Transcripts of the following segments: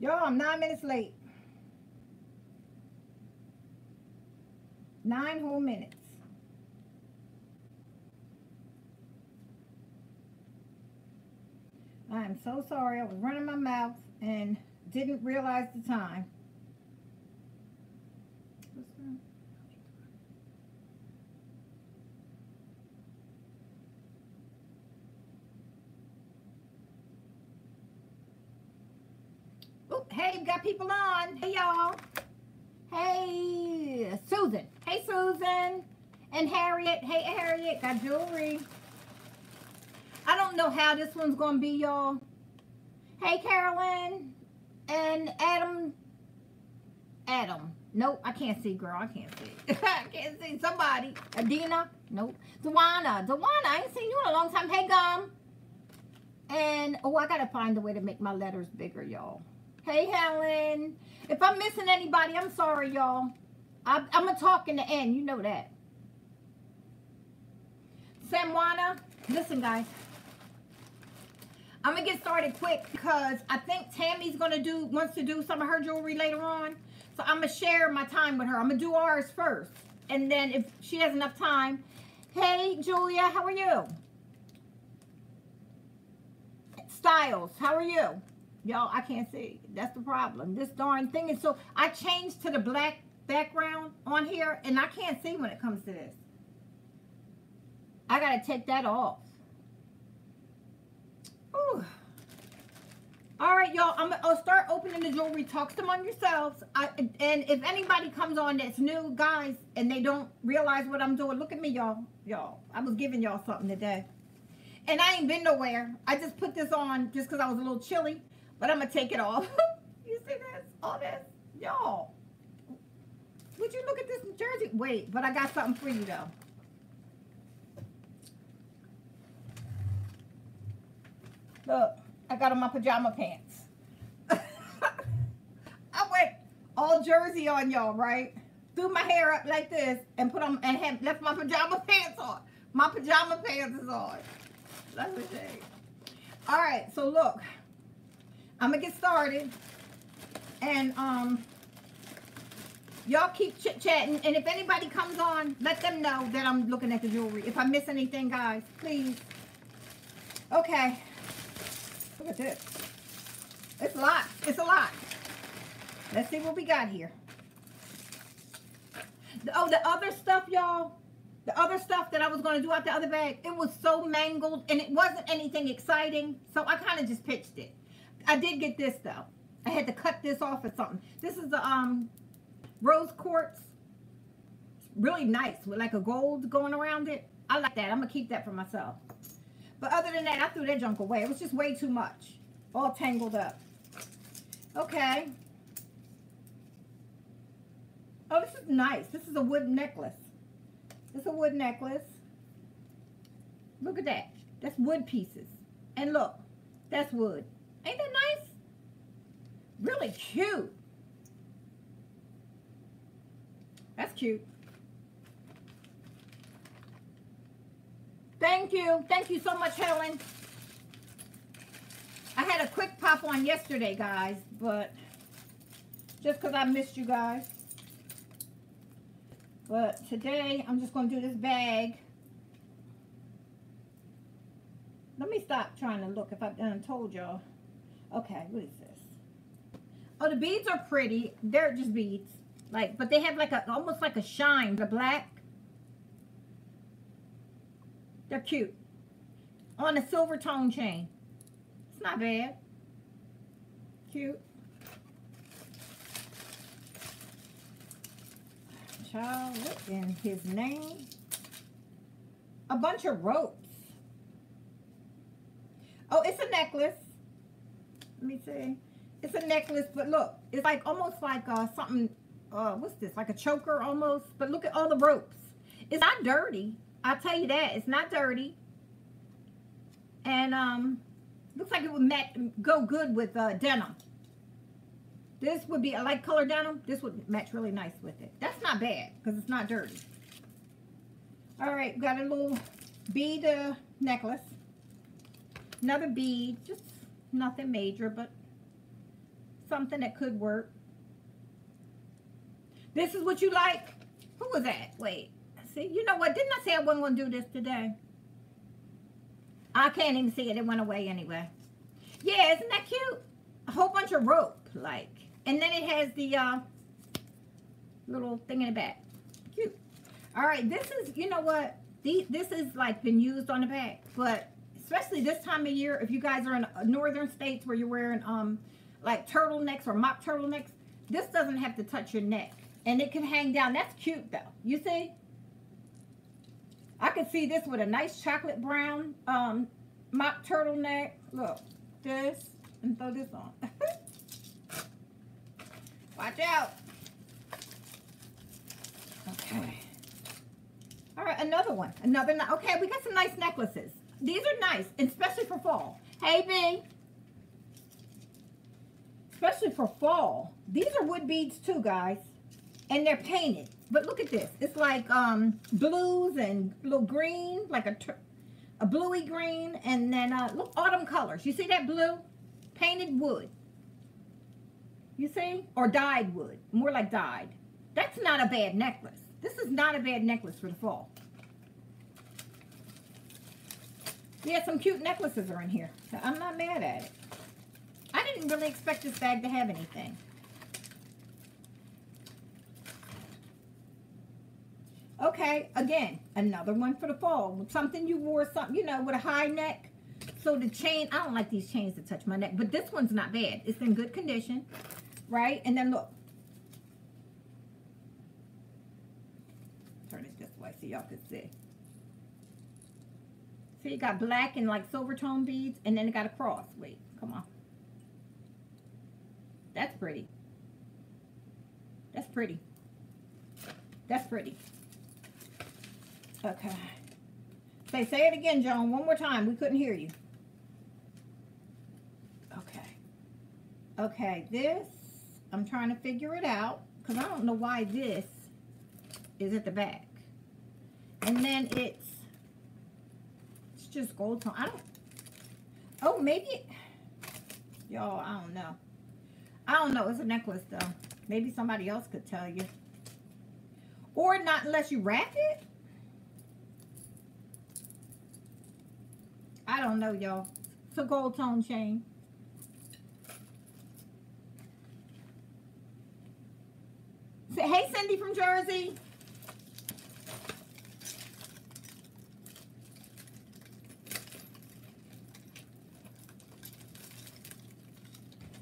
Y'all, I'm 9 minutes late. 9 whole minutes. I am so sorry. I was running my mouth and didn't realize the time. What's that? Oh, hey, we got people on. Hey, y'all. Hey, Susan. Hey, Susan. And Harriet. Hey, Harriet. Got jewelry. I don't know how this one's going to be, y'all. Hey, Carolyn. And Adam. Adam. Nope, I can't see, girl. I can't see. I can't see. Somebody. Adina. Nope. Dewana. Dewana, I ain't seen you in a long time. Hey, Gum. And, oh, I got to find a way to make my letters bigger, y'all. Hey, Helen. If I'm missing anybody, I'm sorry, y'all. I'm going to talk in the end. You know that. Samwana. Listen, guys. I'm going to get started quick because I think Tammy's going to wants to do some of her jewelry later on. So I'm going to share my time with her. I'm going to do ours first. And then if she has enough time. Hey, Julia. How are you? Styles. How are you? Y'all, I can't see. That's the problem. This darn thing is so... I changed to the black background on here, and I can't see when it comes to this. I got to take that off. Ooh. All right, y'all. I'll start opening the jewelry. Talks among yourselves. And if anybody comes on that's new, guys, and they don't realize what I'm doing, look at me, y'all. Y'all, I was giving y'all something today. And I ain't been nowhere. I just put this on just because I was a little chilly. But I'm going to take it off. You see this? All this? Y'all. Would you look at this jersey? Wait, but I got something for you, though. Look, I got on my pajama pants. I went all jersey on, y'all, right? Threw my hair up like this and put on and had, left my pajama pants on. My pajama pants is on. That's the thing. All right, so look. I'm going to get started, and y'all keep chit-chatting, and if anybody comes on, let them know that I'm looking at the jewelry. If I miss anything, guys, please. Okay. Look at this. It's a lot. It's a lot. Let's see what we got here. Oh, the other stuff, y'all. The other stuff that I was going to do out the other bag, it was so mangled, and it wasn't anything exciting, so I kind of just pitched it. I did get this, though. I had to cut this off or something. This is the rose quartz. It's really nice with like a gold going around it. I like that. I'm going to keep that for myself. But other than that, I threw that junk away. It was just way too much. All tangled up. Okay. Oh, this is nice. This is a wood necklace. It's a wood necklace. Look at that. That's wood pieces. And look, that's wood. Ain't that nice? Really cute. That's cute. Thank you. Thank you so much, Helen. I had a quick pop on yesterday, guys, but just because I missed you guys. But today, I'm just going to do this bag. Let me stop trying to look if I've done told y'all. Okay, what is this? Oh, the beads are pretty. They're just beads. Like, but they have like a, almost like a shine. The black. They're cute. On a silver tone chain. It's not bad. Cute. Child, what in his name? A bunch of ropes. Oh, it's a necklace. Let me see. It's a necklace, but look, it's like almost like something, what's this? Like a choker almost, but look at all the ropes. It's not dirty. I'll tell you that. It's not dirty. And looks like it would go good with denim. This would be, I like color denim. This would match really nice with it. That's not bad because it's not dirty. All right, got a little bead necklace. Another bead, just nothing major, but something that could work. This is what you like. Who was that? Wait. See, you know what? Didn't I say I wasn't going to do this today? I can't even see it. It went away anyway. Yeah, isn't that cute? A whole bunch of rope, like. And then it has the little thing in the back. Cute. All right, this is, you know what? This is, like, been used on the back. But especially this time of year, if you guys are in northern states where you're wearing, like, turtlenecks or mock turtlenecks, this doesn't have to touch your neck. And it can hang down. That's cute, though. You see? I could see this with a nice chocolate brown mock turtleneck. Look, this, and throw this on. Watch out. Okay. All right, another one. Another. Okay, we got some nice necklaces. These are nice, especially for fall. Hey, B. Especially for fall. These are wood beads too, guys. And they're painted. But look at this. It's like blues and little green, like a bluey green. And then look, autumn colors. You see that blue? Painted wood. You see? Or dyed wood. More like dyed. That's not a bad necklace. This is not a bad necklace for the fall. Yeah, some cute necklaces are in here. So I'm not mad at it. I didn't really expect this bag to have anything. Okay, again, another one for the fall. Something you wore, something, you know, with a high neck. So the chain, I don't like these chains that touch my neck, but this one's not bad. It's in good condition, right? And then look. Turn it this way so y'all can see. See, you got black and like silver tone beads, and then it got a cross. Wait, come on. That's pretty. That's pretty. That's pretty. Okay. Say it again, Joan. One more time. We couldn't hear you. Okay. Okay, this, I'm trying to figure it out because I don't know why this is at the back. And then it's just gold tone. I don't, oh, maybe, y'all, I don't know. I don't know. It's a necklace, though. Maybe somebody else could tell you. Or not unless you wrap it. I don't know, y'all. It's a gold tone chain. Say, hey, Cindy from Jersey.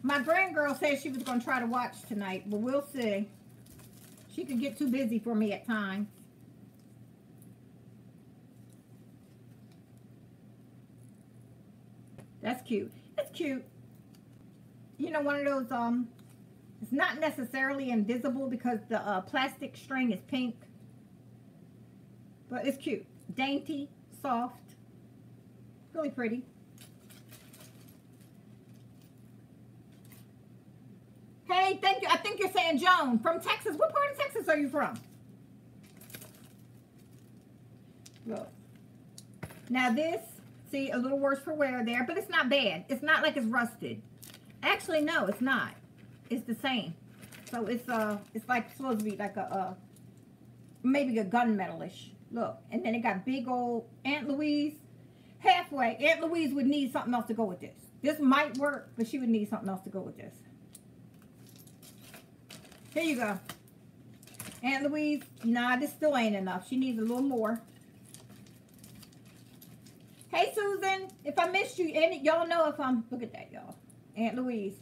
My grand girl said she was going to try to watch tonight, but we'll see. She could get too busy for me at times. That's cute. It's cute. You know, one of those, it's not necessarily invisible because the plastic string is pink. But it's cute. Dainty, soft, really pretty. Hey, thank you. I think you're saying Joan from Texas. What part of Texas are you from? Look. Now this... See, a little worse for wear there, but it's not bad. It's not like it's rusted. Actually, no, it's not. It's the same. So it's like supposed to be like a maybe a gunmetalish look. And then it got big old Aunt Louise halfway. Aunt Louise would need something else to go with this. This might work, but she would need something else to go with this. Here you go, Aunt Louise. Nah, this still ain't enough. She needs a little more. Hey, Susan, if I missed you, and y'all know if I'm, look at that, y'all, Aunt Louise.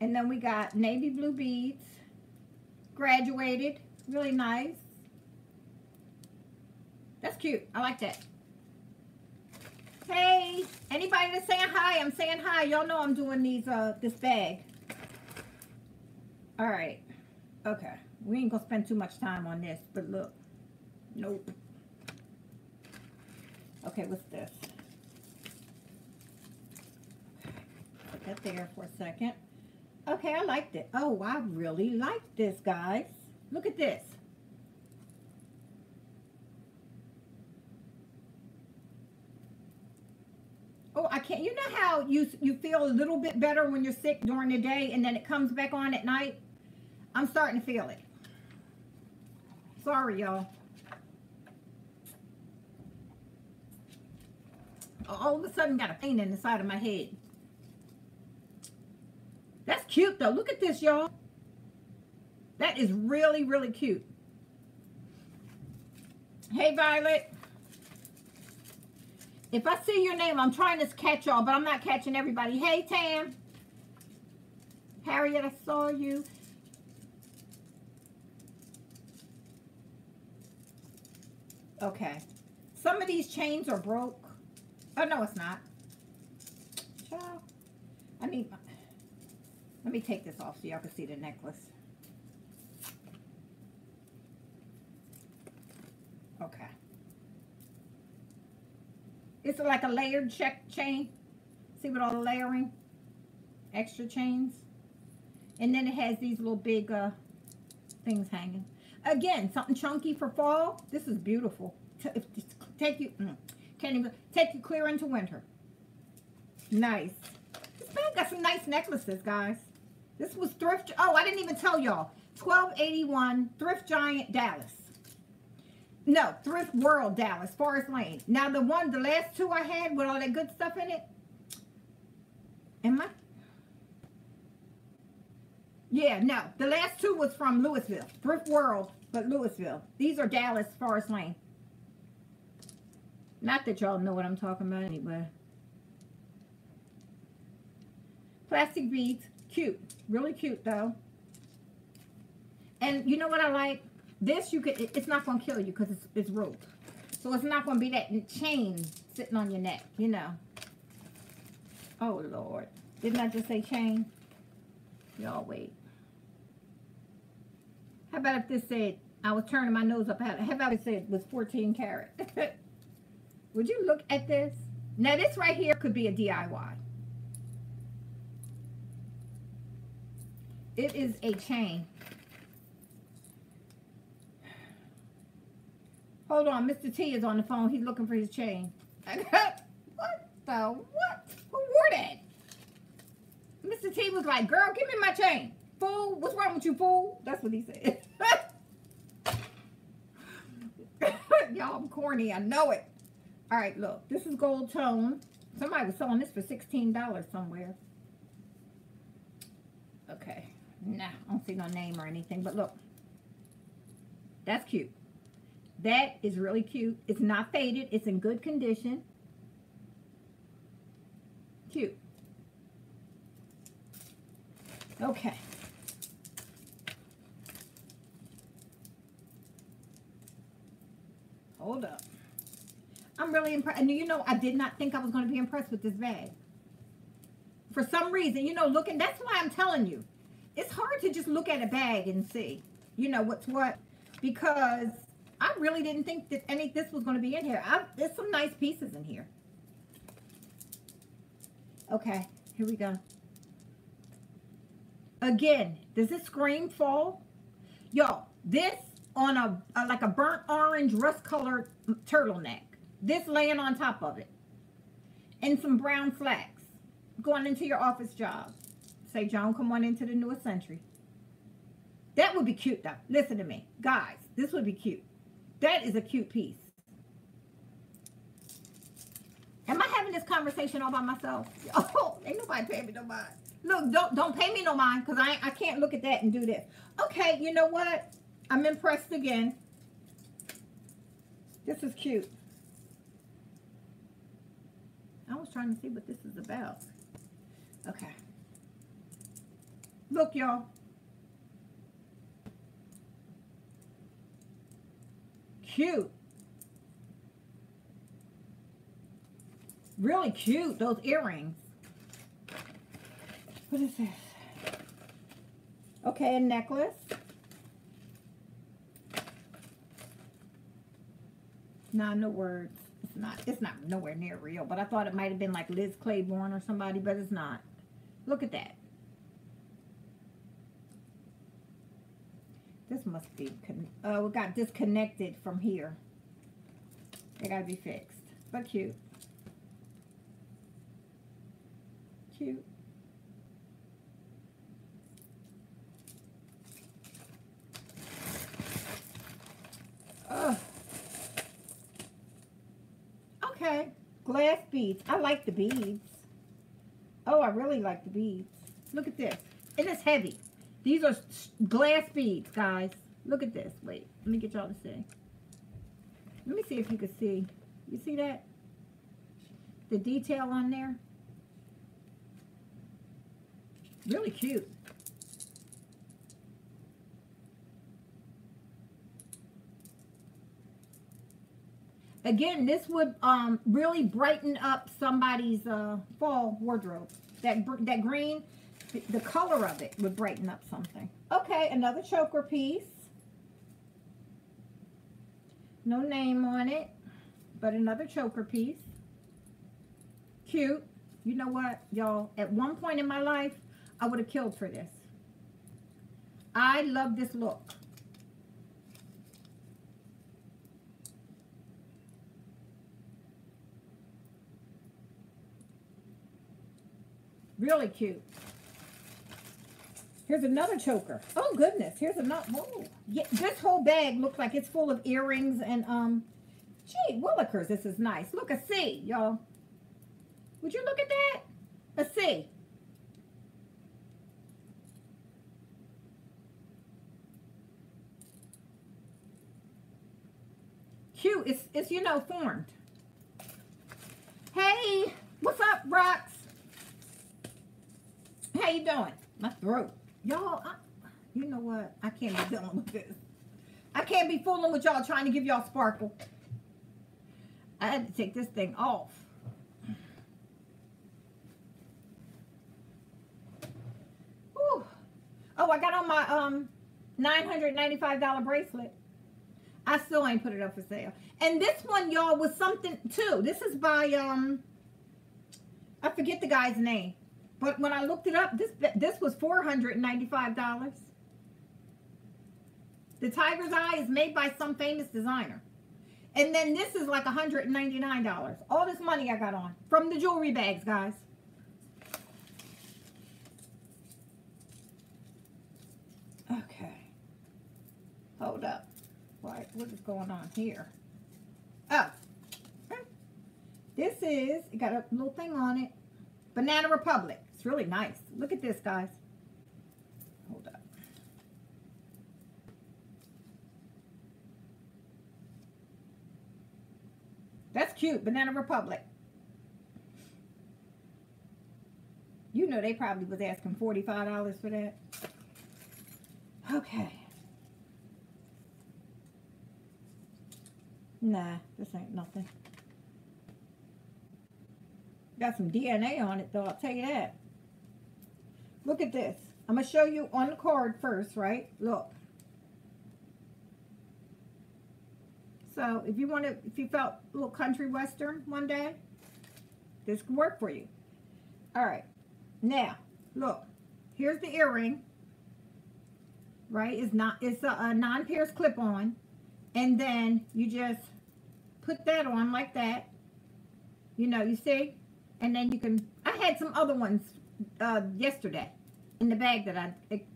And then we got navy blue beads, graduated, really nice. That's cute. I like that. Hey, anybody that's saying hi, I'm saying hi. Y'all know I'm doing these, this bag. All right. Okay. We ain't going to spend too much time on this, but look. Nope. Okay, what's this? Put that there for a second. Okay, I liked it. Oh, I really like this, guys. Look at this. Oh, I can't. You know how you feel a little bit better when you're sick during the day and then it comes back on at night? I'm starting to feel it. Sorry, y'all. All of a sudden got a pain in the side of my head. That's cute though. Look at this, y'all. That is really, really cute. Hey, Violet. If I see your name, I'm trying to catch y'all, but I'm not catching everybody. Hey, Tam. Harriet, I saw you. Okay. Some of these chains are broke. Oh, no, it's not. Child. I need my... Let me take this off so y'all can see the necklace. Okay. It's like a layered check chain. See, with all the layering? Extra chains. And then it has these little big things hanging. Again, something chunky for fall. This is beautiful. Take you... Can't even take you clear into winter. Nice. This bag got some nice necklaces, guys. This was Thrift. Oh, I didn't even tell y'all. $12.81 Thrift Giant Dallas. No, Thrift World Dallas, Forest Lane. Now the last two I had with all that good stuff in it. Am I? Yeah, no. The last two was from Louisville. Thrift World, but Louisville. These are Dallas, Forest Lane. Not that y'all know what I'm talking about anyway. Plastic beads. Cute. Really cute, though. And you know what I like? This, you could. It's not going to kill you because it's rope. So it's not going to be that chain sitting on your neck, you know. Oh, Lord. Didn't I just say chain? Y'all wait. How about if this said, I was turning my nose up. How about if it said it was 14 karat? Would you look at this? Now, this right here could be a DIY. It is a chain. Hold on. Mr. T is on the phone. He's looking for his chain. What the? What? Who wore that? Mr. T was like, girl, give me my chain. Fool. What's wrong with you, fool? That's what he said. Y'all, I'm corny. I know it. All right, look, this is gold tone. Somebody was selling this for $16 somewhere. Okay. Nah, I don't see no name or anything, but look. That's cute. That is really cute. It's not faded. It's in good condition. Cute. Okay. Hold up. I'm really impressed. And you know, I did not think I was going to be impressed with this bag. For some reason, you know, looking, that's why I'm telling you. It's hard to just look at a bag and see, you know, what's what. Because I really didn't think that this was going to be in here. There's some nice pieces in here. Okay, here we go. Again, does this scream fall? Y'all, this on a like a burnt orange rust colored turtleneck. This laying on top of it. And some brown flax. Going into your office job. Say, Joan, come on into the newest century. That would be cute, though. Listen to me. Guys, this would be cute. That is a cute piece. Am I having this conversation all by myself? Oh, ain't nobody paying me no mind. Look, don't pay me no mind because I can't look at that and do this. Okay, you know what? I'm impressed again. This is cute. I was trying to see what this is about. Okay. Look, y'all. Cute. Really cute, those earrings. What is this? Okay, a necklace. Nah, no words. It's not nowhere near real, but I thought it might have been like Liz Claiborne or somebody, but it's not. Look at that. This must be, we got disconnected from here. They gotta be fixed, but cute. cute. Okay, glass beads. I like the beads. Oh, I really like the beads. Look at this. It is heavy. These are glass beads, guys. Look at this. Wait, let me get y'all to see. Let me see if you can see. You see that? The detail on there. Really cute. Again, this would really brighten up somebody's fall wardrobe. That green, the color of it would brighten up something. Okay, another choker piece. No name on it, but another choker piece. Cute. You know what, y'all? At one point in my life, I would have killed for this. I love this look. Really cute. Here's another choker. Oh, goodness. Here's another. Whoa. Yeah, this whole bag looks like it's full of earrings and, gee, willikers. This is nice. Look, a C, y'all. Would you look at that? A C. Cute. It's you know, formed. Hey, what's up, Rox? How you doing? My throat. Y'all, you know what? I can't be dealing with this. I can't be fooling with y'all trying to give y'all sparkle. I had to take this thing off. Whew. Oh, I got on my $995 bracelet. I still ain't put it up for sale. And this one, y'all, was something, too. This is by, I forget the guy's name. But when I looked it up, this was $495. The Tiger's Eye is made by some famous designer. And then this is like $199. All this money I got on from the jewelry bags, guys. Okay. Hold up. What is going on here? Oh. This is, it got a little thing on it. Banana Republic. It's really nice. Look at this, guys. Hold up. That's cute. Banana Republic. You know they probably was asking $45 for that. Okay. Nah, this ain't nothing. Got some DNA on it, though, I'll tell you that. Look at this. I'm going to show you on the card first, right? Look. So, if you want to, if you felt a little country western one day, this could work for you. All right. Now, look. Here's the earring. Right? It's a non-pierced clip-on. And then you just put that on like that. You know, you see? And then you can, I had some other ones yesterday in the bag that I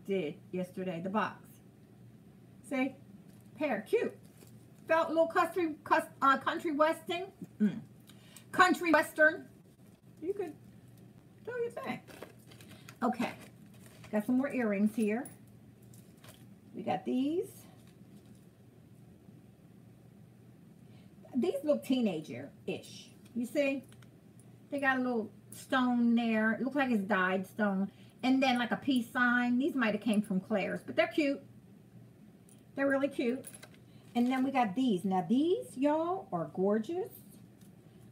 did yesterday, the box. See? Pair, cute. Felt a little country western. Mm. Country western. You could throw your thing. Okay. Got some more earrings here. We got these. These look teenager-ish. You see? They got a little stone there. It looks like it's dyed stone. And then like a peace sign. These might have came from Claire's. But they're cute. They're really cute. And then we got these. Now these, y'all, are gorgeous.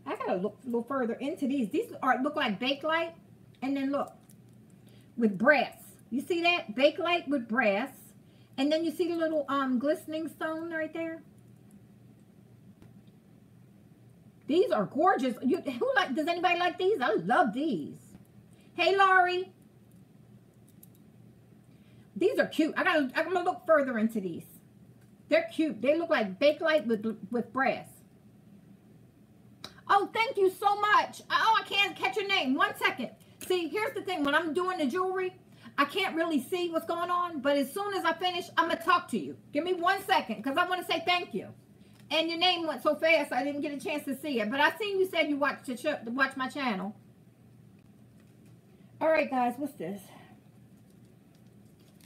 I got to look a little further into these. These are look like Bakelite. And then look. With brass. You see that? Bakelite with brass. And then you see the little glistening stone right there. These are gorgeous. Does anybody like these? I love these. Hey, Laurie. These are cute. I'm gonna look further into these. They're cute. They look like Bakelite with brass. Oh, thank you so much. Oh, I can't catch your name. One second. See, here's the thing. When I'm doing the jewelry, I can't really see what's going on. But as soon as I finish, I'm going to talk to you. Give me 1 second because I want to say thank you. And your name went so fast, I didn't get a chance to see it. But I seen you said you watched watch my channel. All right, guys. What's this?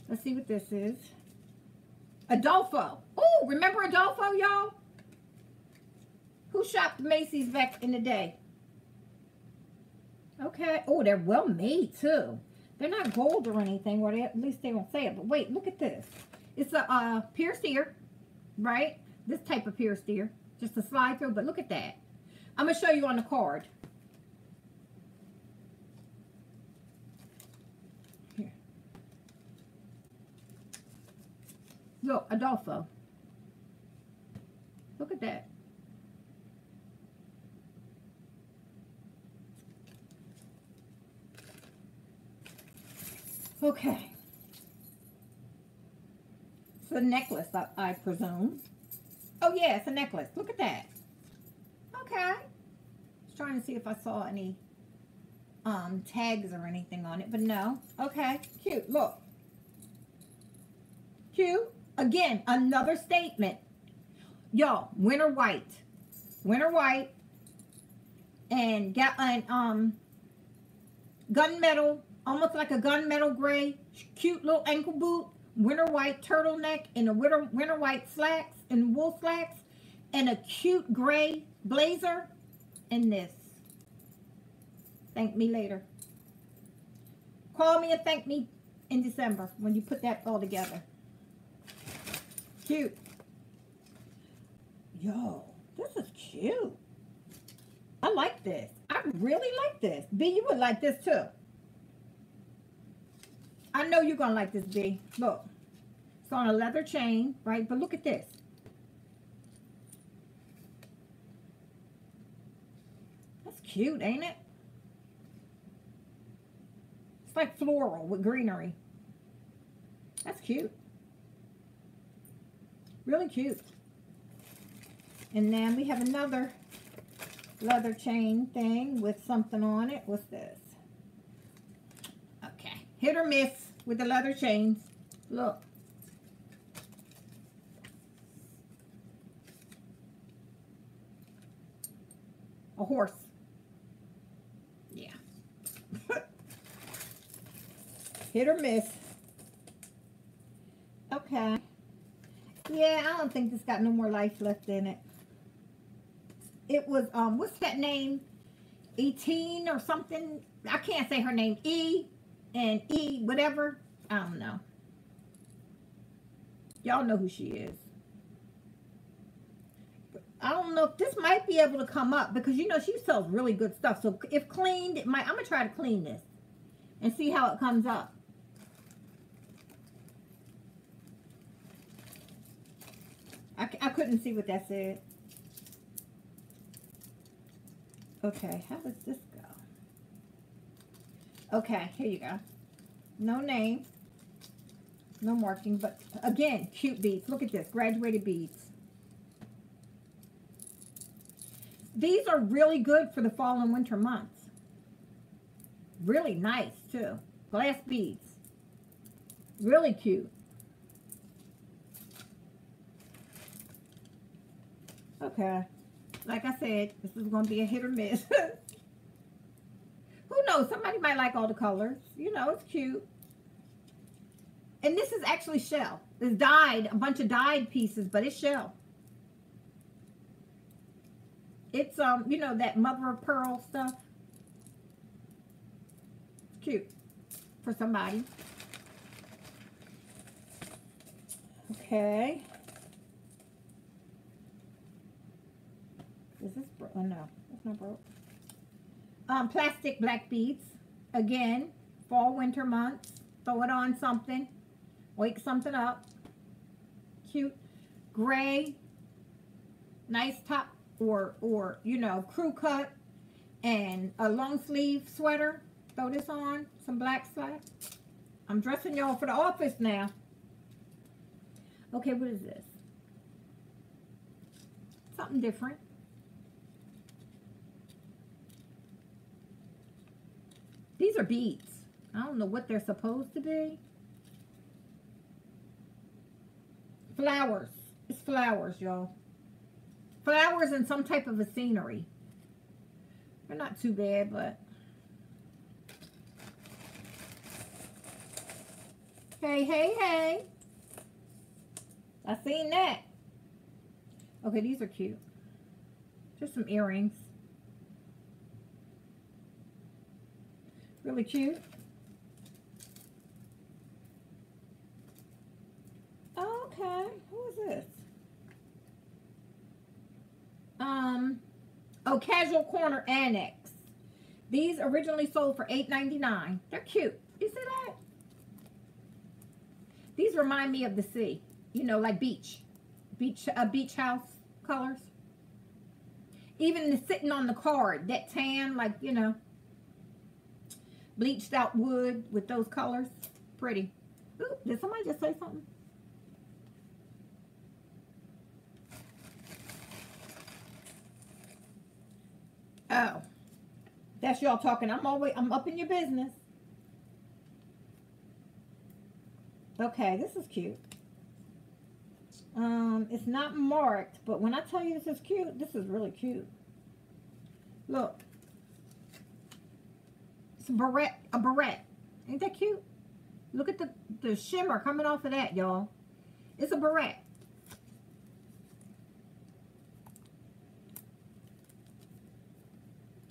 Let's see what this is. Adolfo. Oh, remember Adolfo, y'all? Who shopped Macy's back in the day? Okay. Oh, they're well made, too. They're not gold or anything. Or they, at least they don't say it. But wait, look at this. It's a pierced ear, right? This type of pierced ear. Just a slide through. But look at that. I'm going to show you on the card. Here. Yo, Adolfo. Look at that. Okay, it's a necklace, I presume. Oh yeah, it's a necklace. Look at that. Okay, I was trying to see if I saw any tags or anything on it, but no. Okay, cute. Look, cute. Again, another statement, y'all. Winter white, and got an gunmetal. Almost like a gunmetal gray, cute little ankle boot, winter white turtleneck, and a winter white slacks and wool slacks, and a cute gray blazer, and this. Thank me later. Call me and thank me in December when you put that all together. Cute. Yo, this is cute. I like this. I really like this. B, you would like this too. I know you're going to like this, B. Look. It's on a leather chain, right? But look at this. That's cute, ain't it? It's like floral with greenery. That's cute. Really cute. And then we have another leather chain thing with something on it. What's this? Hit or miss with the leather chains. Look. A horse. Yeah. Hit or miss. Okay. Yeah, I don't think this got no more life left in it. It was, what's that name? Etine or something. I can't say her name. E. And E, whatever. I don't know. Y'all know who she is. I don't know if this might be able to come up because, you know, she sells really good stuff. So if cleaned, it might. I'm going to try to clean this and see how it comes up. I couldn't see what that said. Okay, how does this go? Okay, here you go. No name. No marking, but again, cute beads. Look at this. Graduated beads. These are really good for the fall and winter months. Really nice, too. Glass beads. Really cute. Okay. Like I said, this is going to be a hit or miss. Who knows? Somebody might like all the colors. You know, it's cute. And this is actually shell. It's dyed, a bunch of dyed pieces, but it's shell. It's, you know, that mother of pearl stuff. It's cute for somebody. Okay. Is this broke? Oh, no. It's not broke. Plastic black beads. Again, fall, winter months. Throw it on something. Wake something up. Cute. Gray. Nice top or you know, crew cut. And a long sleeve sweater. Throw this on. Some black slacks. I'm dressing y'all for the office now. Okay, what is this? Something different. These are beads. I don't know what they're supposed to be. Flowers. It's flowers, y'all. Flowers and some type of a scenery. They're not too bad, but... Hey, hey, hey. I seen that. Okay, these are cute. Just some earrings. Really cute. Okay, who is this? Oh, Casual Corner Annex. These originally sold for $8.99. They're cute. You see that? These remind me of the sea. You know, like beach house colors. Even the sitting on the card, that tan, like, you know, bleached out wood with those colors. Pretty. Ooh, did somebody just say something? Oh, that's y'all talking. I'm up in your business. Okay, this is cute. It's not marked, but when I tell you this is cute, this is really cute. Look, it's a barrette. Ain't that cute? Look at the shimmer coming off of that, y'all. It's a barrette.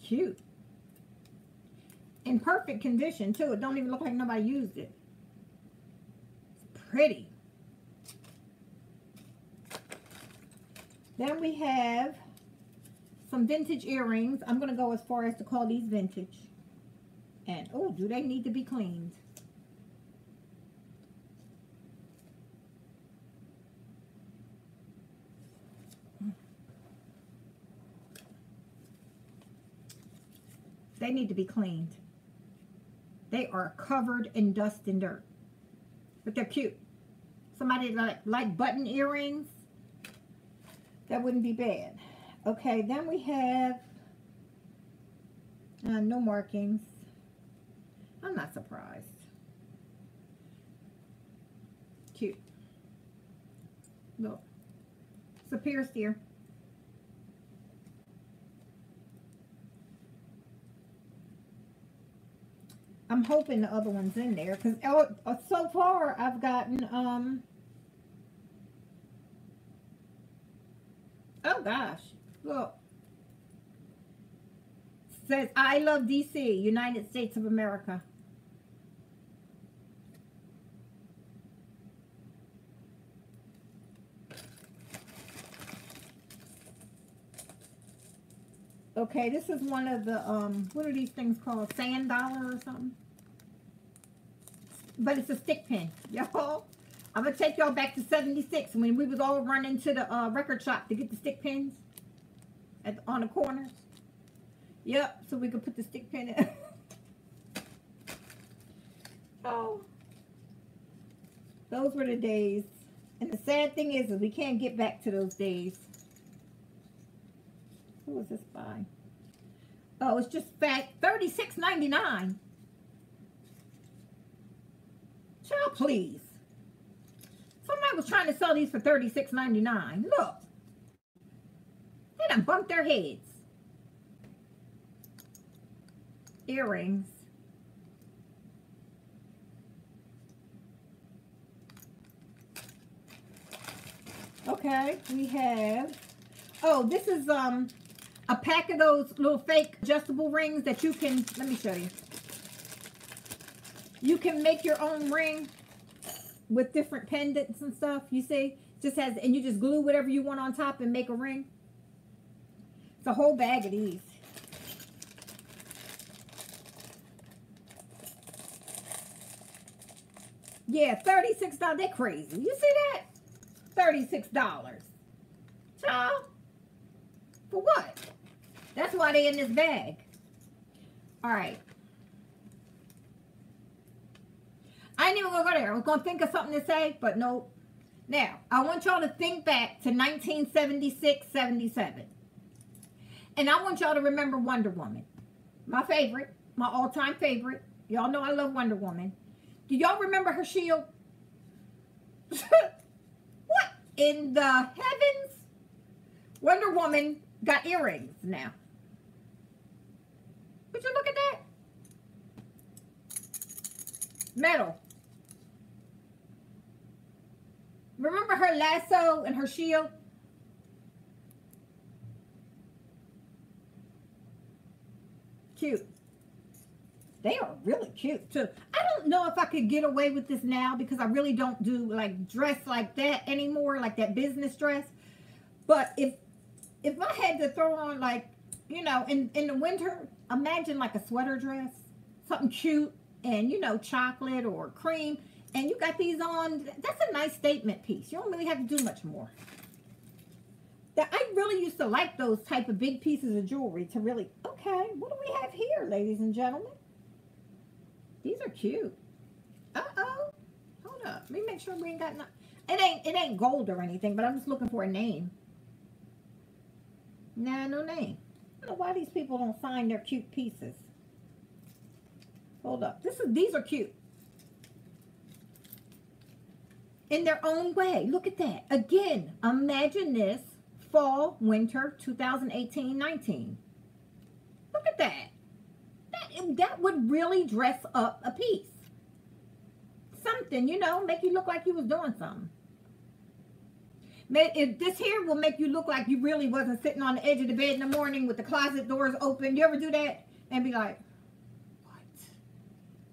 Cute. In perfect condition too. It don't even look like nobody used it. It's pretty. Then we have some vintage earrings. I'm going to go as far as to call these vintage. And oh, do they need to be cleaned? They need to be cleaned. They are covered in dust and dirt. But they're cute. Somebody like button earrings. That wouldn't be bad. Okay, then we have no markings. I'm not surprised. Cute. Look. It's a pierced ear. I'm hoping the other one's in there because so far I've gotten, oh gosh, look. It says, I love DC, United States of America. Okay, this is one of the, what are these things called? Sand dollar or something? But it's a stick pin, y'all. I'm going to take y'all back to 76 when we was all running to the record shop to get the stick pins on the corners. Yep, so we could put the stick pin in. Oh. Those were the days. And the sad thing is we can't get back to those days. Who was this by? Oh, it's just back $36.99. Child, please. Somebody was trying to sell these for $36.99. Look. They done bumped their heads. Earrings. Okay, we have... Oh, this is... a pack of those little fake adjustable rings that you can, let me show you. You can make your own ring with different pendants and stuff, you see? Just has, and you just glue whatever you want on top and make a ring. It's a whole bag of these. Yeah, $36, they're crazy. You see that? $36. Child. For what? That's why they in this bag. All right. I ain't even going to go there. I was going to think of something to say, but nope. Now, I want y'all to think back to 1976, 77. And I want y'all to remember Wonder Woman. My favorite. my all-time favorite. Y'all know I love Wonder Woman. Do y'all remember her shield? What in the heavens? Wonder Woman got earrings now. Would you look at that? Metal. Remember her lasso and her shield? Cute. They are really cute too. I don't know if I could get away with this now because I really don't do like dress like that anymore, like that business dress. But if I had to throw on like, you know, in the winter, imagine like a sweater dress, something cute and, you know, chocolate or cream, and you got these on, that's a nice statement piece. You don't really have to do much more. That I really used to like those type of big pieces of jewelry to really, okay, what do we have here, ladies and gentlemen? These are cute. Uh-oh. Hold up. Let me make sure we ain't got nothing. It ain't gold or anything, but I'm just looking for a name. Nah, no name. I don't know why these people don't find their cute pieces. Hold up. These are cute. In their own way. Look at that. Again, imagine this fall, winter, 2018-19. Look at that. That would really dress up a piece. Something, you know, make you look like you was doing something. If this here will make you look like you really wasn't sitting on the edge of the bed in the morning with the closet doors open. You ever do that? And be like,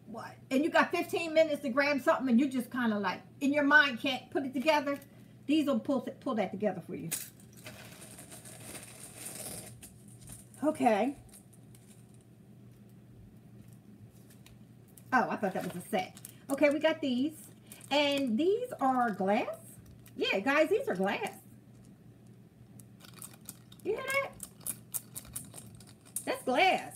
what? And you got 15 minutes to grab something and you just kind of like, in your mind, can't put it together. These will pull that together for you. Okay. Oh, I thought that was a set. Okay, we got these. And these are glass. Yeah, guys, these are glass. You hear that? That's glass.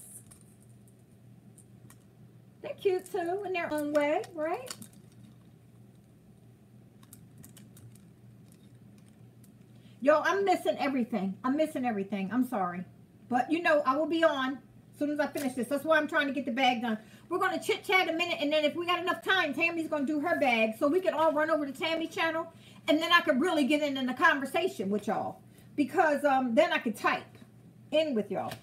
They're cute, too, in their own way, right? Yo, I'm missing everything. I'm missing everything. I'm sorry. But, you know, I will be on as soon as I finish this. That's why I'm trying to get the bag done. We're going to chit-chat a minute, and then if we got enough time, Tammy's going to do her bag. So we can all run over to Tammy's channel, and then I could really get in the conversation with y'all. Because then I could type in with y'all.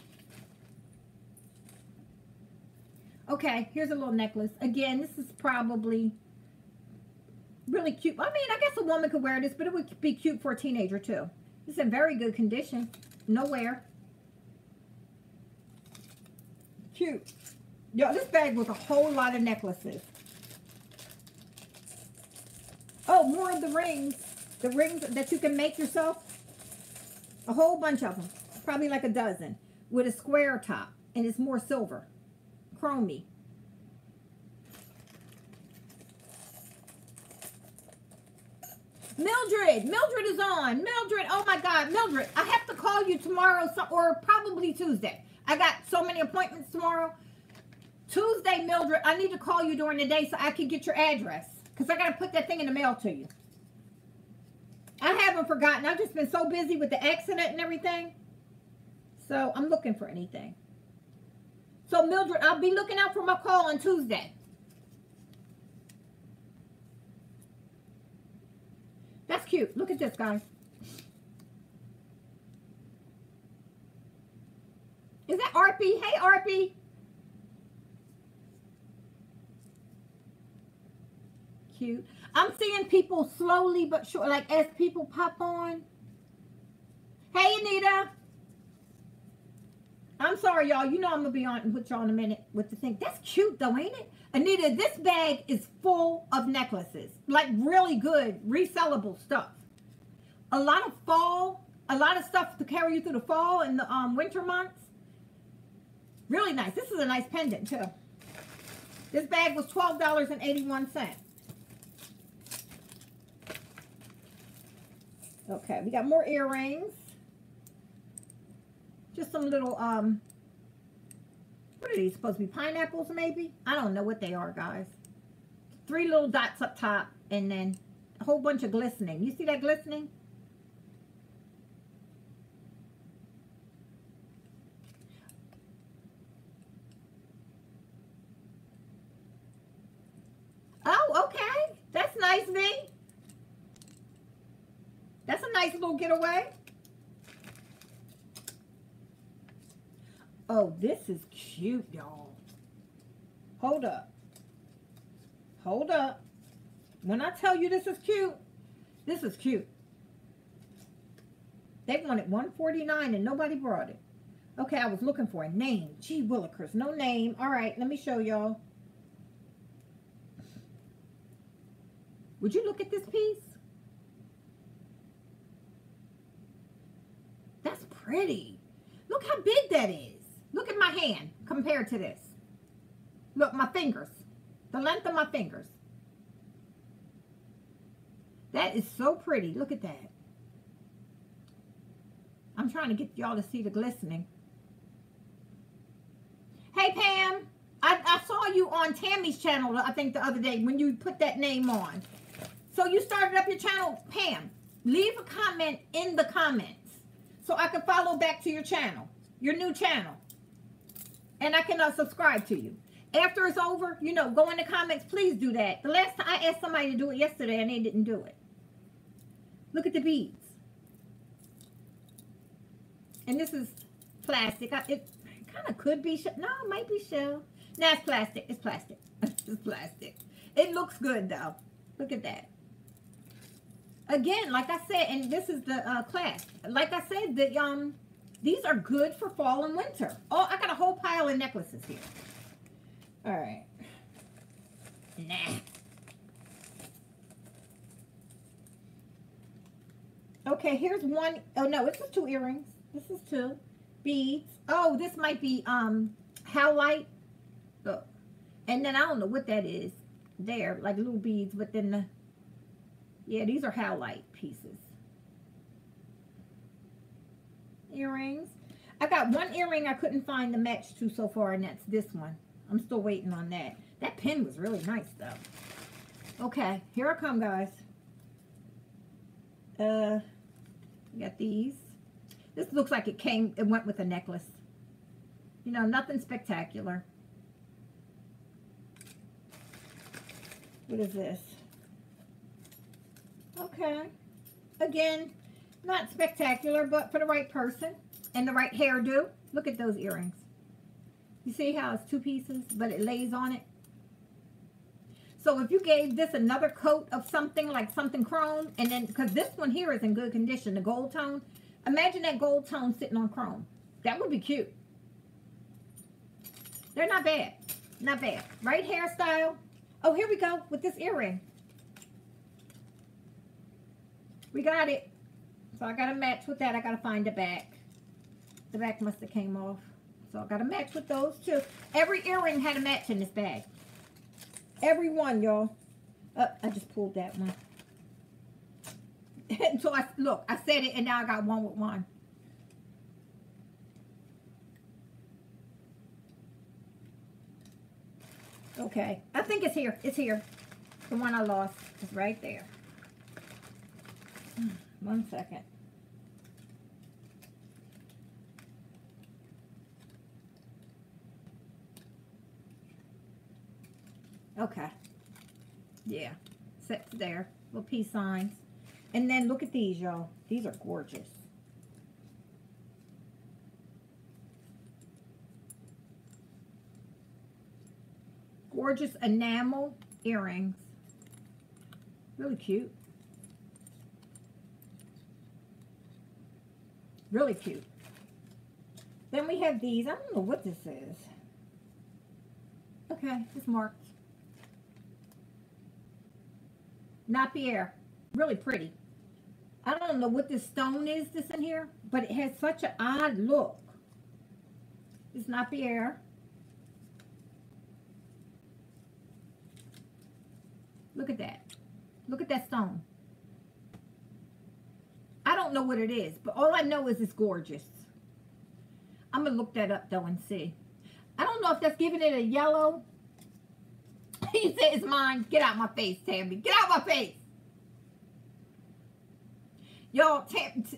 Okay, here's a little necklace. Again, this is probably really cute. I mean, I guess a woman could wear this, but it would be cute for a teenager, too. It's in very good condition. No wear. Cute. Yo, this bag was a whole lot of necklaces. Oh, more of the rings. The rings that you can make yourself. A whole bunch of them. Probably like a dozen. With a square top. And it's more silver. Chromey. Mildred. Mildred is on. Mildred. Oh, my God. Mildred, I have to call you tomorrow or probably Tuesday. I got so many appointments tomorrow. Tuesday, Mildred, I need to call you during the day so I can get your address. Because I got to put that thing in the mail to you. I haven't forgotten. I've just been so busy with the accident and everything. So, I'm looking for anything. So, Mildred, I'll be looking out for my call on Tuesday. That's cute. Look at this, guys. Is that Arpy? Hey, Arpy. Cute. I'm seeing people slowly but sure, like as people pop on. Hey, Anita. I'm sorry, y'all. You know I'm going to be on with y'all in a minute with the thing. That's cute, though, ain't it? Anita, this bag is full of necklaces. Like, really good, resellable stuff. A lot of fall, a lot of stuff to carry you through the fall and the winter months. Really nice. This is a nice pendant, too. This bag was $12.81. Okay, we got more earrings. Just some little, what are these supposed to be? Pineapples, maybe? I don't know what they are, guys. 3 little dots up top, and then a whole bunch of glistening. You see that glistening? nice V. That's a nice little getaway. Oh, this is cute, y'all. Hold up. Hold up. When I tell you this is cute, this is cute. They wanted $149 and nobody brought it. Okay, I was looking for a name. Gee willikers, no name. All right, let me show y'all. Would you look at this piece? That's pretty. Look how big that is. Look at my hand compared to this. Look, my fingers. The length of my fingers. That is so pretty. Look at that. I'm trying to get y'all to see the glistening. Hey, Pam. I saw you on Tammy's channel, I think, the other day when you put that name on. So you started up your channel, Pam. Leave a comment in the comments so I can follow back to your channel, your new channel. And I can subscribe to you. After it's over, you know, go in the comments. Please do that. The last time I asked somebody to do it yesterday and they didn't do it. Look at the beads. And this is plastic. It kind of could be shell. No, it might be shell. No, it's plastic. It's plastic. It's plastic. It looks good, though. Look at that. Again, like I said, and this is the class. Like I said, the, these are good for fall and winter. Oh, I got a whole pile of necklaces here. All right. Nah. Okay, here's one. Oh, no, this is two earrings. This is two beads. Oh, this might be howlite. Oh. And then I don't know what that is. There, like little beads, but then the, yeah, these are howlite pieces. Earrings. I got one earring I couldn't find the match to so far, and that's this one. I'm still waiting on that. That pin was really nice, though. Okay, here I come, guys. I got these. This looks like it came, it went with a necklace. You know, nothing spectacular. What is this? Okay. Again, not spectacular, but for the right person and the right hairdo. Look at those earrings. You see how it's two pieces, but it lays on it? So if you gave this another coat of something, like something chrome, and then, because this one here is in good condition, the gold tone. Imagine that gold tone sitting on chrome. That would be cute. They're not bad. Not bad. Right hairstyle. Oh, here we go with this earring. We got it. So I got to match with that. I got to find the back. The back must have came off. So I got to match with those two. Every earring had a match in this bag. Every one, y'all. Oh, I just pulled that one. So I look, I said it, and now I got one with one. Okay, I think it's here. It's here. The one I lost is right there. 1 second. Okay. Yeah. Sets there. Little peace signs. And then look at these, y'all. These are gorgeous. Gorgeous enamel earrings. Really cute. Really cute. Then we have these. I don't know what this is. Okay, it's marked. Napier. Really pretty. I don't know what this stone is that's in here, but it has such an odd look. It's not the air. Look at that. Look at that stone. I don't know what it is, but all I know is it's gorgeous. I'm going to look that up, though, and see. I don't know if that's giving it a yellow. He said it's mine. Get out my face, Tammy. Get out my face. Y'all,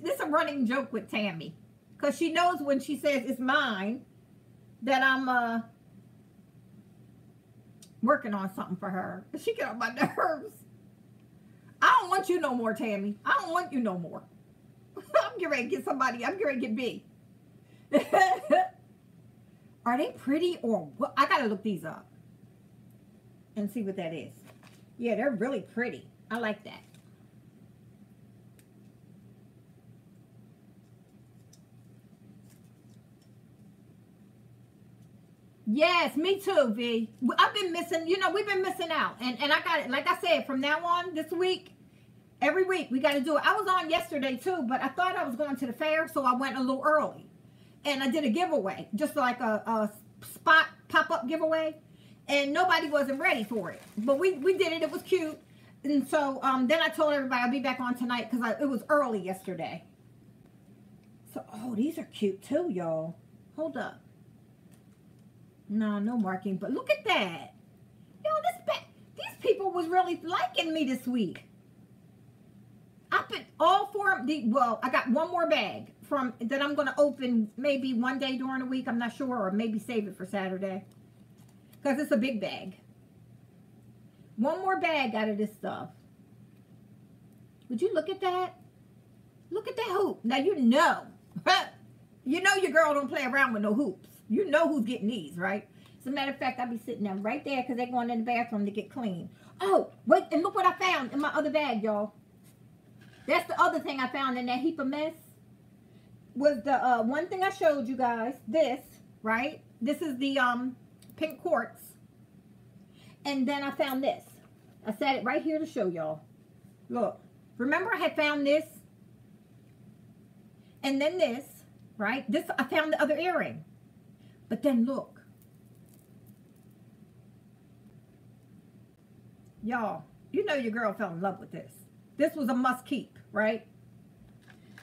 this is a running joke with Tammy. Because she knows when she says it's mine that I'm working on something for her. She get on my nerves. want you no more, Tammy. I don't want you no more. I'm getting ready to get somebody. I'm getting ready to get B. Are they pretty or what? I gotta look these up and see what that is. Yeah, they're really pretty. I like that. Yes, me too, V. I've been missing, you know, we've been missing out. And I got it, like I said, from now on, this week, every week, we got to do it. I was on yesterday, too, but I thought I was going to the fair, so I went a little early. And I did a giveaway, just like a spot pop-up giveaway. And nobody wasn't ready for it. But we did it. It was cute. And so then I told everybody I'll be back on tonight because it was early yesterday. So, oh, these are cute, too, y'all. Hold up. No, no marking, but look at that. Yo, these people was really liking me this week. I put all four of the, well, I got one more bag from that I'm going to open maybe one day during the week. I'm not sure, or maybe save it for Saturday because it's a big bag. One more bag out of this stuff. Would you look at that? Look at that hoop. Now, you know. You know your girl don't play around with no hoops. You know who's getting these, right? As a matter of fact, I'll be sitting down right there because they're going in the bathroom to get clean. Oh, wait, and look what I found in my other bag, y'all. That's the other thing I found in that heap of mess. Was the one thing I showed you guys. This, right? This is the pink quartz. And then I found this. I set it right here to show y'all. Look. Remember I had found this? And then this, right? This, I found the other earring. But then look. Y'all, you know your girl fell in love with this. This was a must keep, right?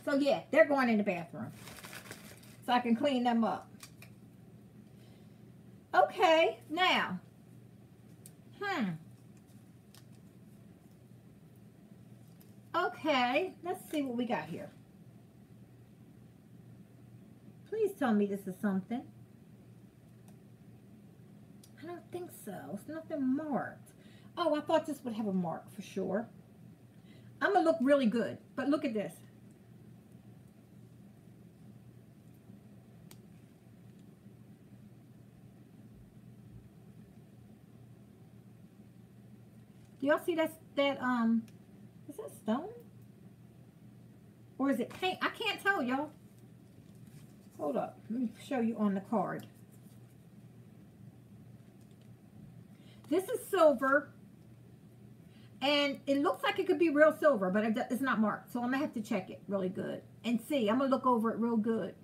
So yeah, they're going in the bathroom. So I can clean them up. Okay, now. Okay, let's see what we got here. Please tell me this is something. I don't think so. It's nothing marked. Oh, I thought this would have a mark for sure. I'm going to look really good, but look at this. Do y'all see that is that stone? Or is it paint? I can't tell, y'all. Hold up. Let me show you on the card. This is silver, and it looks like it could be real silver, but it's not marked, so I'm going to have to check it really good and see. I'm going to look over it real good.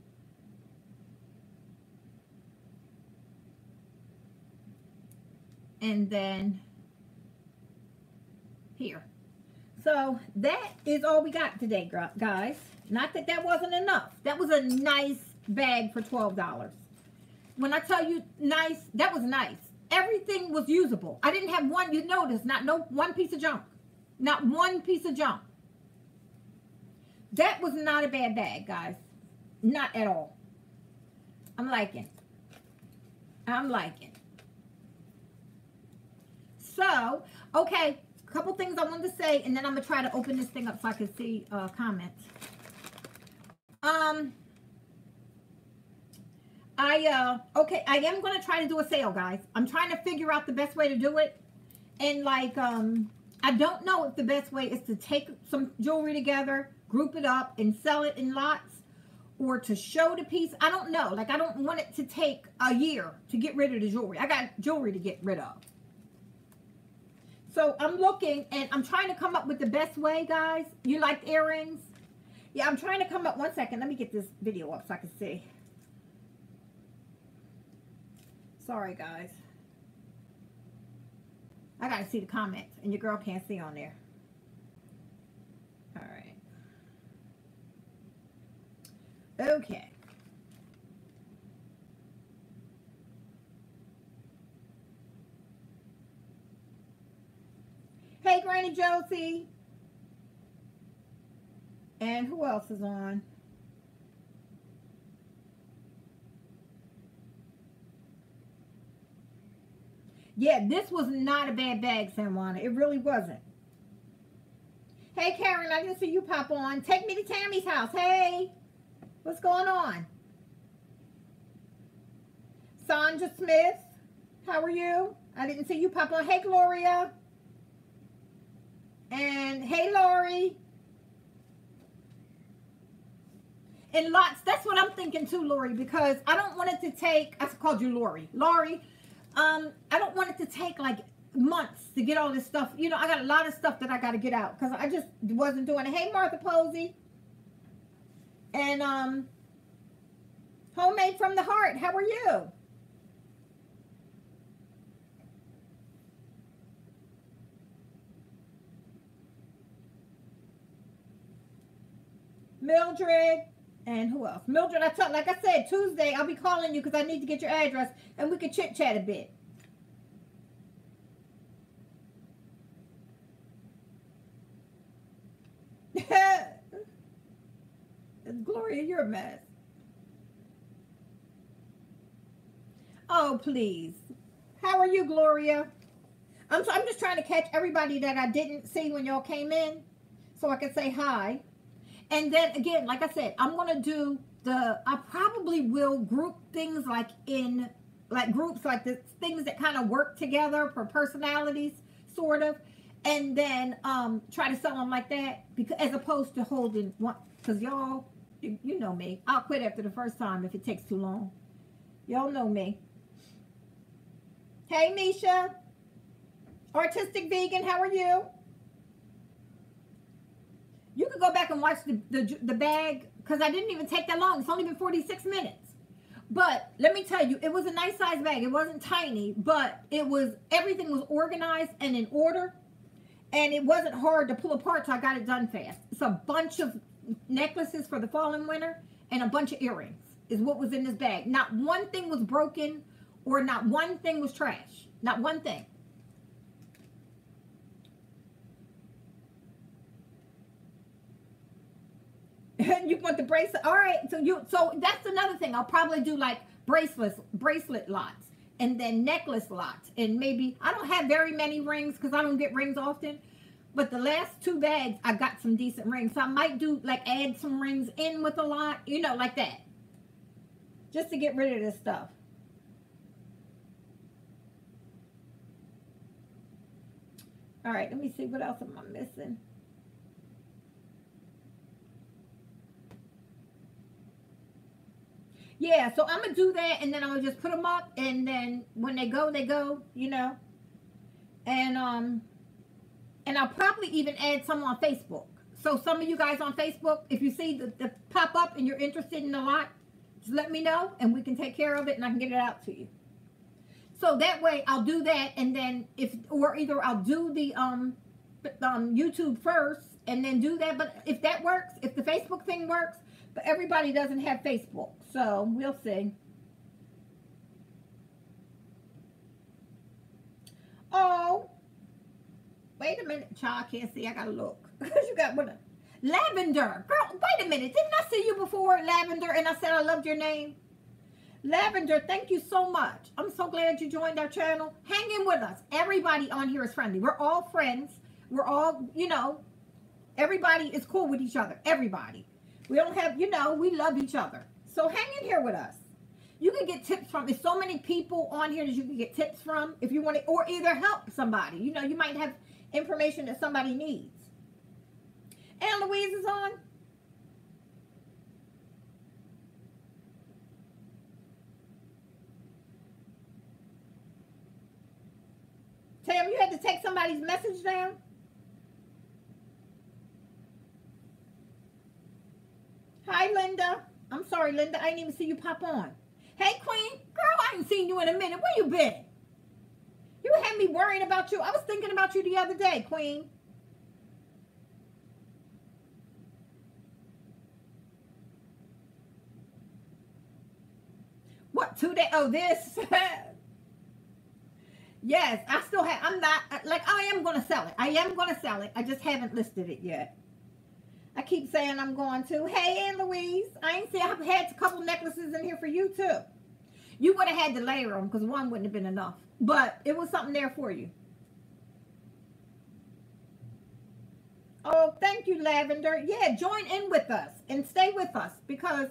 And then here. So that is all we got today, guys. Not that that wasn't enough. That was a nice bag for $12. When I tell you nice, that was nice. Everything was usable. I didn't have one, you notice, not one piece of junk. Not one piece of junk. That was not a bad bag, guys. Not at all. I'm liking. So, okay, a couple things I wanted to say, and then I'm going to try to open this thing up so I can see comments. I am going to try to do a sale, guys. I'm trying to figure out the best way to do it. And, like, I don't know if the best way is to take some jewelry together, group it up, and sell it in lots, or to show the piece. I don't know. Like, I don't want it to take a year to get rid of the jewelry. I got jewelry to get rid of. So, I'm looking, and I'm trying to come up with the best way, guys. You like earrings? Yeah, I'm trying to come up. One second. Let me get this video up so I can see. Sorry, guys. I got to see the comments, and your girl can't see on there. All right. Okay. Hey, Granny Josie. And who else is on? Yeah, this was not a bad bag, Sanwana. It really wasn't. Hey, Karen, I didn't see you pop on. Take me to Tammy's house. Hey, what's going on? Sandra Smith, how are you? I didn't see you pop on. Hey, Gloria. And hey, Lori. And lots, that's what I'm thinking too, Lori, because I don't want it to take, I called you Lori. Lori, I don't want it to take like months to get all this stuff. You know, I got a lot of stuff that I got to get out because I just wasn't doing it. Hey, Martha Posey. And Homemade from the Heart, how are you? Mildred. And who else? Mildred, like I said, Tuesday, I'll be calling you because I need to get your address and we can chit-chat a bit. Gloria, you're a mess. Oh, please. How are you, Gloria? I'm just trying to catch everybody that I didn't see when y'all came in so I can say hi. And then again, like I said, I'm gonna do the, I probably will group things like in, like groups, like the things that kind of work together for personalities, sort of, and then try to sell them like that, because as opposed to holding one, because y'all, you know me, I'll quit after the first time if it takes too long. Y'all know me. Hey, Misha, Artistic Vegan, how are you? You could go back and watch the bag, because I didn't even take that long. It's only been 46 minutes. But let me tell you, it was a nice size bag. It wasn't tiny, but it was, everything was organized and in order. And it wasn't hard to pull apart, so I got it done fast. It's a bunch of necklaces for the fall and winter and a bunch of earrings is what was in this bag. Not one thing was broken or not one thing was trash. Not one thing. You want the bracelet? All right. So that's another thing. I'll probably do like bracelet lots, and then necklace lots, and maybe I don't have very many rings because I don't get rings often. But the last two bags, I got some decent rings, so I might do like add some rings in with a lot, you know, like that, just to get rid of this stuff. All right. Let me see what else am I missing. Yeah, so I'm going to do that, and then I'm going to just put them up, and then when they go, you know. And I'll probably even add some on Facebook. So some of you guys on Facebook, if you see the pop-up and you're interested in a lot, just let me know, and we can take care of it, and I can get it out to you. So that way, I'll do that, and then if, or either I'll do the YouTube first, and then do that. But if that works, if the Facebook thing works, but everybody doesn't have Facebook, so we'll see. Oh, wait a minute. Child can't see. I gotta look. You got what? Lavender. Girl, wait a minute. Didn't I see you before, Lavender, and I said I loved your name? Lavender, thank you so much. I'm so glad you joined our channel. Hang in with us. Everybody on here is friendly. We're all friends. We're all, you know, everybody is cool with each other. Everybody. We don't have, you know, we love each other. So hang in here with us. You can get tips from, there's so many people on here that you can get tips from if you want to, or either help somebody. You know, you might have information that somebody needs. And Louise is on. Tam, you had to take somebody's message down? Hi, Linda. I'm sorry, Linda. I didn't even see you pop on. Hey, Queen. Girl, I ain't seen you in a minute. Where you been? You had me worrying about you. I was thinking about you the other day, Queen. What, 2 days? Oh, this. Yes, I still have. I'm not, like, I am going to sell it. I am going to sell it. I just haven't listed it yet. I keep saying I'm going to. Hey, Ann Louise. I ain't saying I've had a couple necklaces in here for you, too. You would have had to layer them because one wouldn't have been enough. But it was something there for you. Oh, thank you, Lavender. Yeah, join in with us and stay with us because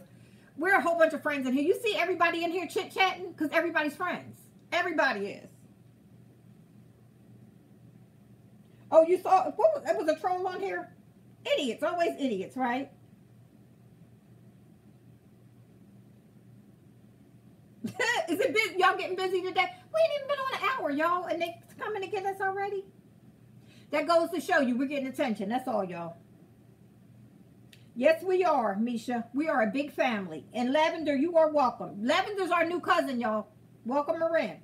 we're a whole bunch of friends in here. You see everybody in here chit-chatting because everybody's friends. Everybody is. Oh, you saw, that was a troll on here? Idiots, always idiots, right? Is it busy? Y'all getting busy today? We ain't even been on an hour, y'all, and they coming to get us already? That goes to show you we're getting attention. That's all, y'all. Yes, we are, Misha. We are a big family. And Lavender, you are welcome. Lavender's our new cousin, y'all. Welcome around.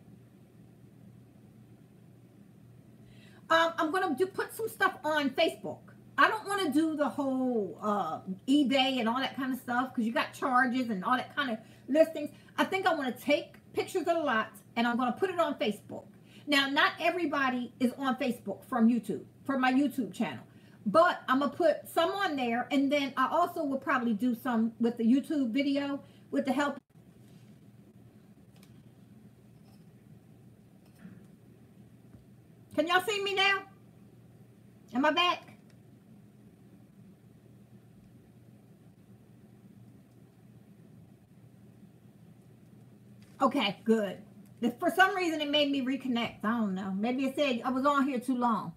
I'm going to put some stuff on Facebook. I don't want to do the whole eBay and all that kind of stuff because you got charges and all that kind of listings. I think I want to take pictures of the lots and I'm going to put it on Facebook. Now, not everybody is on Facebook from YouTube, from my YouTube channel. But I'm going to put some on there, and then I also will probably do some with the YouTube video with the help. Can y'all see me now? Am I back? Okay, good. For some reason, it made me reconnect. I don't know. Maybe it said I was on here too long.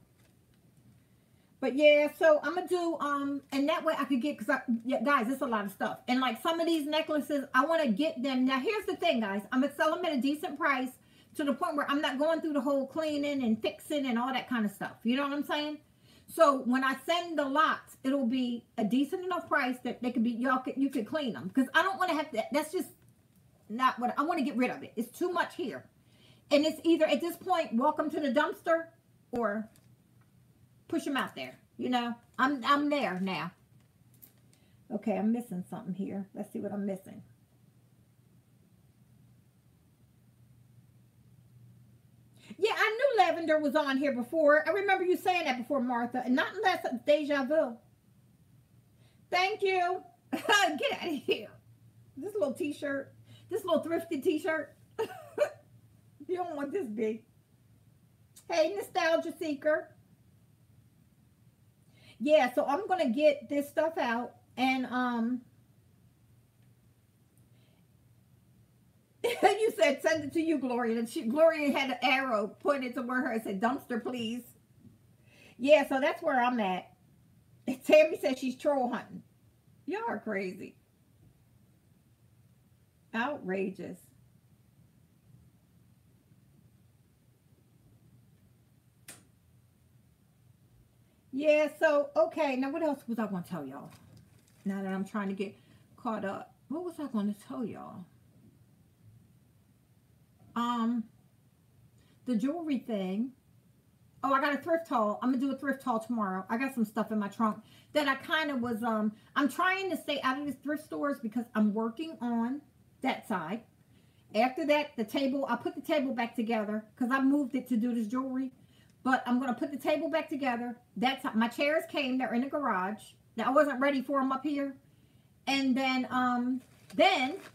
But yeah, so I'm going to do, and that way I could get, because yeah, guys, it's a lot of stuff. And like some of these necklaces, I want to get them. Now, here's the thing, guys. I'm going to sell them at a decent price to the point where I'm not going through the whole cleaning and fixing and all that kind of stuff. You know what I'm saying? So when I send the lots, it'll be a decent enough price that they could be, you could clean them. Because I don't want to have to, that's just not what, I want to get rid of it. It's too much here. And it's either at this point, welcome to the dumpster or push them out there. You know, I'm there now. Okay, I'm missing something here. Let's see what I'm missing. Yeah, I knew Lavender was on here before. I remember you saying that before, Martha. And not unless it's deja vu. Thank you. Get out of here. This little t-shirt. This little thrifty t-shirt. You don't want this big. Hey, Nostalgia Seeker. Yeah, so I'm going to get this stuff out. And, you said send it to you, Gloria. And she, Gloria had an arrow pointed to where her and said, dumpster, please. Yeah, so that's where I'm at. And Tammy said she's troll hunting. Y'all are crazy. Outrageous. Yeah, so, okay, now what else was I going to tell y'all? Now that I'm trying to get caught up. What was I going to tell y'all? The jewelry thing. Oh, I got a thrift haul. I'm going to do a thrift haul tomorrow. I got some stuff in my trunk that I kind of was, I'm trying to stay out of the thrift stores because I'm working on that side. After that, the table, I put the table back together because I moved it to do this jewelry. But I'm going to put the table back together. That's how, my chairs came. They're in the garage. Now, I wasn't ready for them up here. And then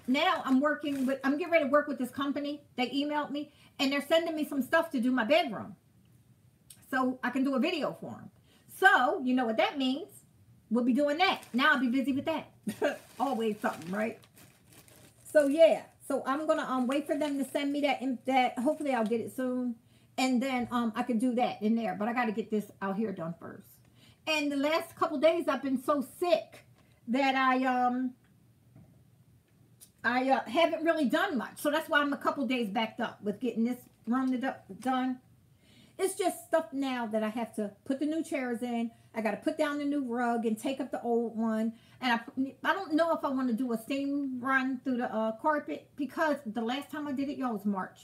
now I'm working with, I'm getting ready to work with this company. They emailed me. And they're sending me some stuff to do my bedroom. So I can do a video for them. So, you know what that means. We'll be doing that. Now I'll be busy with that. Always something, right? So, yeah. So, I'm going to wait for them to send me that. Hopefully, I'll get it soon. And then I could do that in there. But I got to get this out here done first. And the last couple days I've been so sick that I haven't really done much. So that's why I'm a couple days backed up with getting this room done. It's just stuff now that I have to put the new chairs in. I got to put down the new rug and take up the old one. And I don't know if I want to do a steam run through the carpet because the last time I did it, y'all, was March.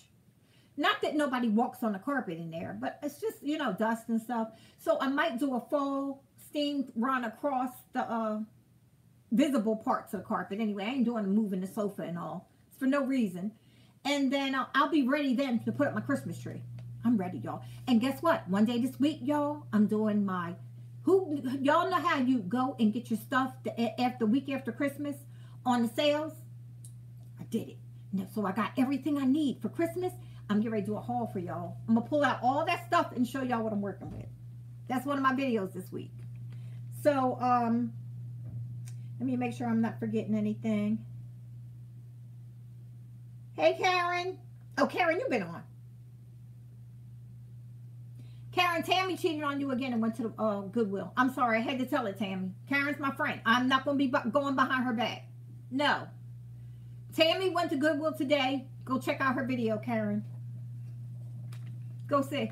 Not that nobody walks on the carpet in there, but it's just, you know, dust and stuff. So I might do a full steam run across the visible parts of the carpet. Anyway, I ain't doing moving the sofa and all. It's for no reason. And then I'll be ready then to put up my Christmas tree. I'm ready, y'all. And guess what? One day this week, y'all, I'm doing my... Who y'all know how you go and get your stuff the week after Christmas on the sales? I did it. And so I got everything I need for Christmas. I'm getting ready to do a haul for y'all. I'm going to pull out all that stuff and show y'all what I'm working with. That's one of my videos this week. So let me make sure I'm not forgetting anything. Hey, Karen. Oh, Karen, you've been on. Karen, Tammy cheated on you again and went to the Goodwill. I'm sorry. I had to tell it, Tammy. Karen's my friend. I'm not going to be going behind her back. No. Tammy went to Goodwill today. Go check out her video, Karen. Go see.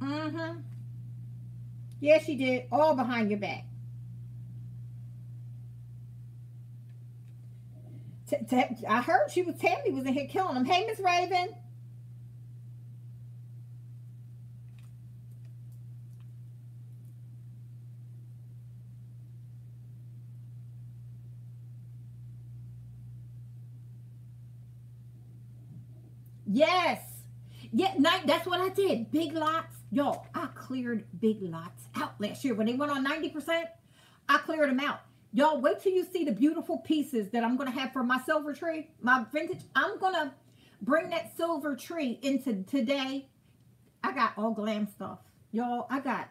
Mm-hmm. Yeah, she did. All behind your back. I heard she was, Tammy was in here killing him. Hey, Miss Raven. Yes. Yeah, no, that's what I did. Big Lots. Y'all, I cleared Big Lots out last year. When they went on 90%, I cleared them out. Y'all, wait till you see the beautiful pieces that I'm going to have for my silver tree, my vintage. I'm going to bring that silver tree into today. I got all glam stuff. Y'all, I got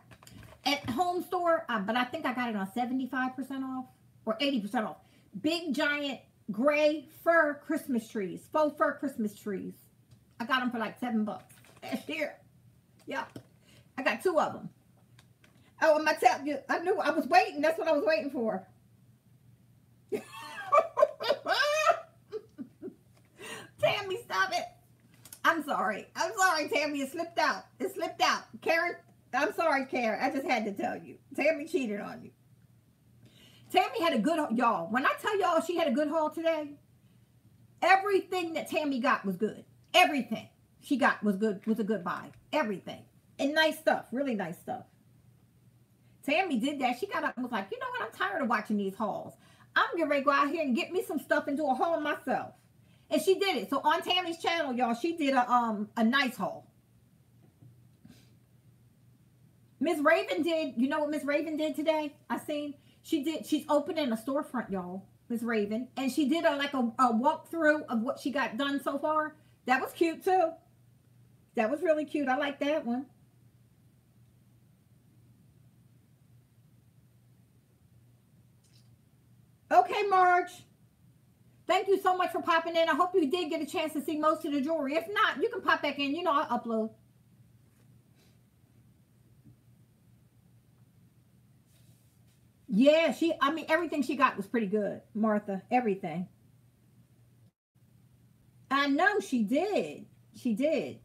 at Home Store, but I think I got it on 75% off or 80% off. Big, giant, gray fir Christmas trees, faux fir Christmas trees. I got them for like $7 last year. Yep. I got two of them. Oh, am I telling you? I knew I was waiting. That's what I was waiting for. Tammy, stop it. I'm sorry. I'm sorry, Tammy. It slipped out. It slipped out. Karen, I'm sorry, Karen. I just had to tell you. Tammy cheated on you. Tammy had a good haul. Y'all, when I tell y'all she had a good haul today, everything that Tammy got was good. Everything she got was good, was a good buy. Everything. And nice stuff. Really nice stuff. Tammy did that. She got up and was like, you know what? I'm tired of watching these hauls. I'm getting ready to go out here and get me some stuff and do a haul myself. And she did it. So on Tammy's channel, y'all, she did a nice haul. Miss Raven did, you know what Miss Raven did today? I seen she did, she's opening a storefront, y'all, Miss Raven. And she did a walkthrough of what she got done so far. That was cute too. That was really cute. I like that one. Okay, Marge. Thank you so much for popping in. I hope you did get a chance to see most of the jewelry. If not, you can pop back in. You know I'll upload. Yeah, she, I mean, everything she got was pretty good, Martha. Everything. I know she did. She did.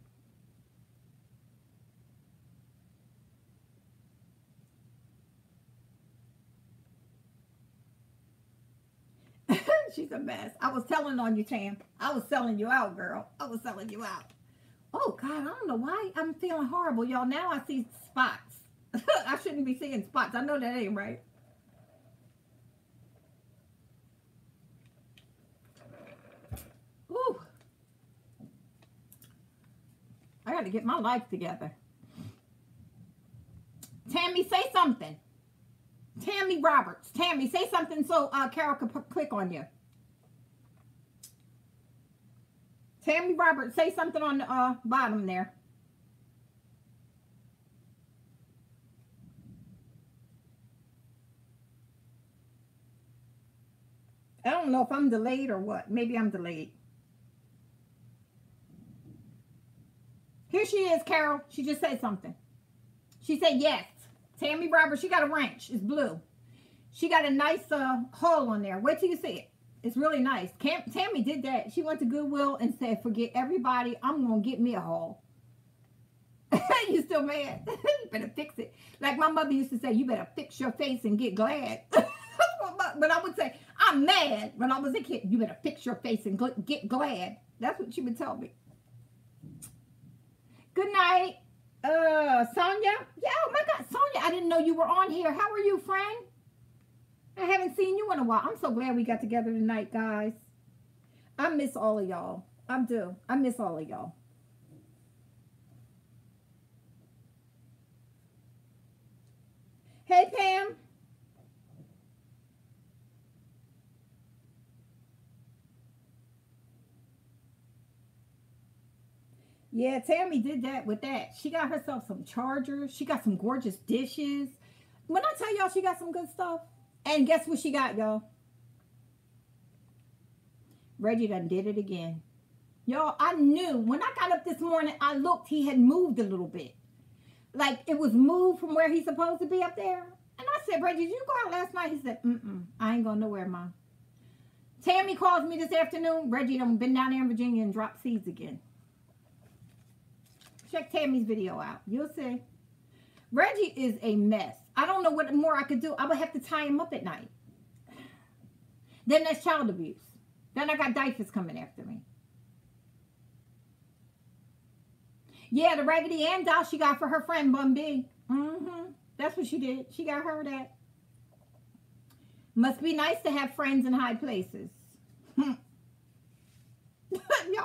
She's a mess. I was telling on you, Tam. I was selling you out, girl. I was selling you out. Oh, God, I don't know why I'm feeling horrible, y'all. Now I see spots. I shouldn't be seeing spots. I know that ain't right. Ooh. I got to get my life together. Tammy, say something. Tammy Roberts. Tammy, say something so Carol can click on you. Tammy Roberts, say something on the bottom there. I don't know if I'm delayed or what. Maybe I'm delayed. Here she is, Carol. She just said something. She said yes. Tammy Roberts, she got a ranch. It's blue. She got a nice haul on there. Wait till you see it. It's really nice. Tammy did that. She went to Goodwill and said, forget everybody. I'm going to get me a haul. You still mad? You better fix it. Like my mother used to say, you better fix your face and get glad. But I would say, I'm mad. When I was a kid, you better fix your face and get glad. That's what she would tell me. Good night. Sonia? Yeah, oh my God, Sonia, I didn't know you were on here. How are you, friend? I haven't seen you in a while. I'm so glad we got together tonight, guys. I miss all of y'all. I do. I miss all of y'all. Hey, Pam. Yeah, Tammy did that with that. She got herself some chargers. She got some gorgeous dishes. When I tell y'all she got some good stuff, and guess what she got, y'all? Reggie done did it again. Y'all, I knew. When I got up this morning, I looked. He had moved a little bit. Like, it was moved from where he's supposed to be up there. And I said, Reggie, did you go out last night? He said, I ain't going nowhere, Mom. Tammy calls me this afternoon. Reggie done been down there in Virginia and dropped seeds again. Check Tammy's video out. You'll see. Reggie is a mess. I don't know what more I could do. I would have to tie him up at night. Then that's child abuse. Then I got Dyfus coming after me. Yeah, the Raggedy Ann doll she got for her friend Bun B. That's what she did. She got her that. Must be nice to have friends in high places. Y'all,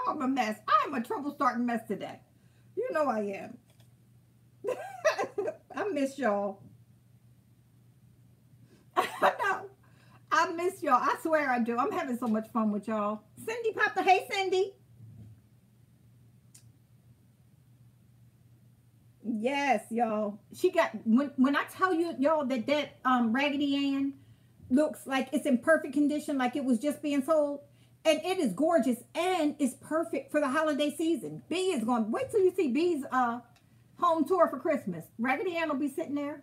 I'm a mess. I am a trouble-starting mess today. You know I am. I miss y'all. I know. I miss y'all. I swear I do. I'm having so much fun with y'all. Cindy popped up. Hey, Cindy. Yes, y'all. She got, when I tell you, y'all, that Raggedy Ann looks like it's in perfect condition, like it was just being sold. And it is gorgeous and it's perfect for the holiday season. B is going, wait till you see B's home tour for Christmas. Raggedy Ann will be sitting there.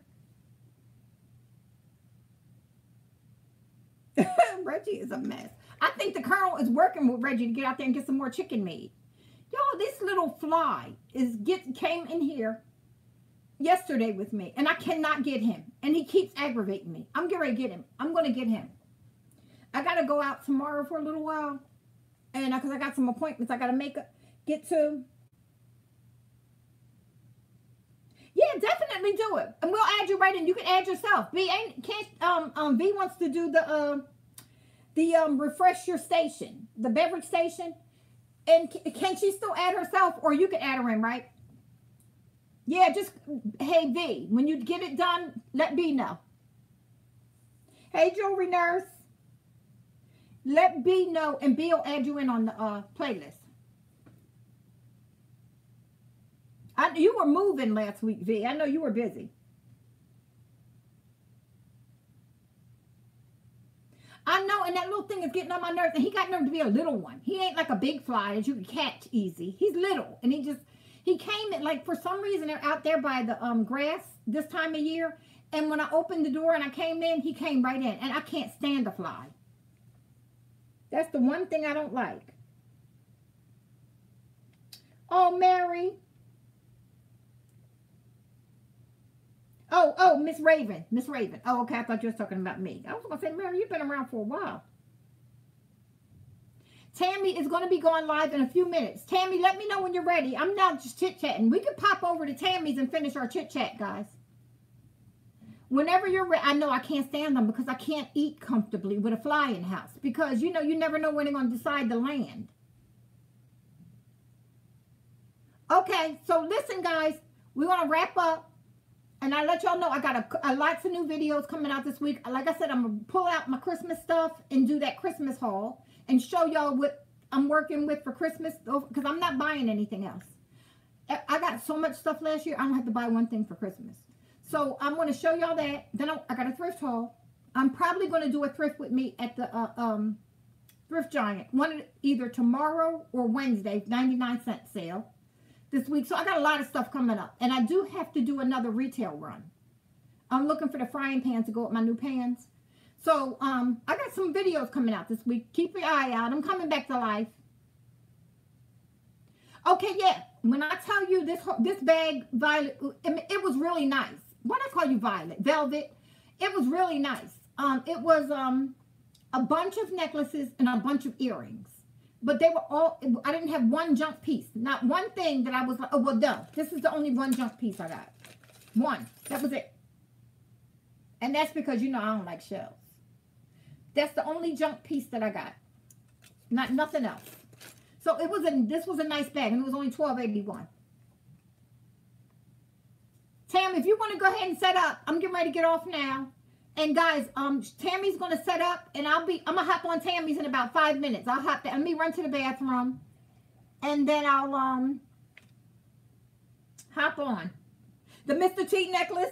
Reggie is a mess. I think the Colonel is working with Reggie to get out there and get some more chicken made. Y'all, this little fly is came in here yesterday with me, and I cannot get him. And he keeps aggravating me. I'm getting ready to get him. I'm going to get him. I got to go out tomorrow for a little while, and because I got some appointments I got to get to. Yeah, definitely do it. And we'll add you right in. You can add yourself. B B wants to do the refresh your station, the beverage station. And can she still add herself, or you can add her in, right? Yeah, just, hey, B, when you get it done, let B know. Hey, jewelry nurse. Let B know, and B will add you in on the playlist. You were moving last week, V. I know you were busy. I know, and that little thing is getting on my nerves. And he got nerve to be a little one. He ain't like a big fly that you can catch easy. He's little. And he came at, like, for some reason, they're out there by the grass this time of year. And when I opened the door and I came in, he came right in. And I can't stand a fly. That's the one thing I don't like. Oh, Mary. Oh, Miss Raven. Miss Raven. Oh, okay. I thought you were talking about me. I was going to say, Mary, you've been around for a while. Tammy is going to be going live in a few minutes. Tammy, let me know when you're ready. I'm not just chit-chatting. We can pop over to Tammy's and finish our chit-chat, guys. Whenever you're ready. I know I can't stand them because I can't eat comfortably with a fly in house. Because, you know, you never know when they're going to decide to land. Okay, so listen, guys. We're going to wrap up. And I let y'all know I got a lots of new videos coming out this week. Like I said, I'm going to pull out my Christmas stuff and do that Christmas haul. And show y'all what I'm working with for Christmas. Because I'm not buying anything else. I got so much stuff last year, I don't have to buy one thing for Christmas. So I'm going to show y'all that. Then I got a thrift haul. I'm probably going to do a thrift with me at the Thrift Giant. One either tomorrow or Wednesday. 99-cent sale. This week, so I got a lot of stuff coming up, and I do have to do another retail run. I'm looking for the frying pans to go with my new pans. So I got some videos coming out this week. Keep your eye out. I'm coming back to life. Okay, yeah. When I tell you this bag, Violet, it was really nice. What I call you, Violet, Velvet. It was really nice. It was a bunch of necklaces and a bunch of earrings. But they were all, I didn't have one junk piece. Not one thing that I was like, oh, well, done. This is the only one junk piece I got. One. That was it. And that's because, you know, I don't like shells. That's the only junk piece that I got. Nothing else. So it was this was a nice bag, and it was only $12.81. Tam, if you want to go ahead and set up, I'm getting ready to get off now. And guys, Tammy's gonna set up, and I'm gonna hop on Tammy's in about 5 minutes. I'll hop there. Let me run to the bathroom, and then I'll hop on the Mr. T necklace.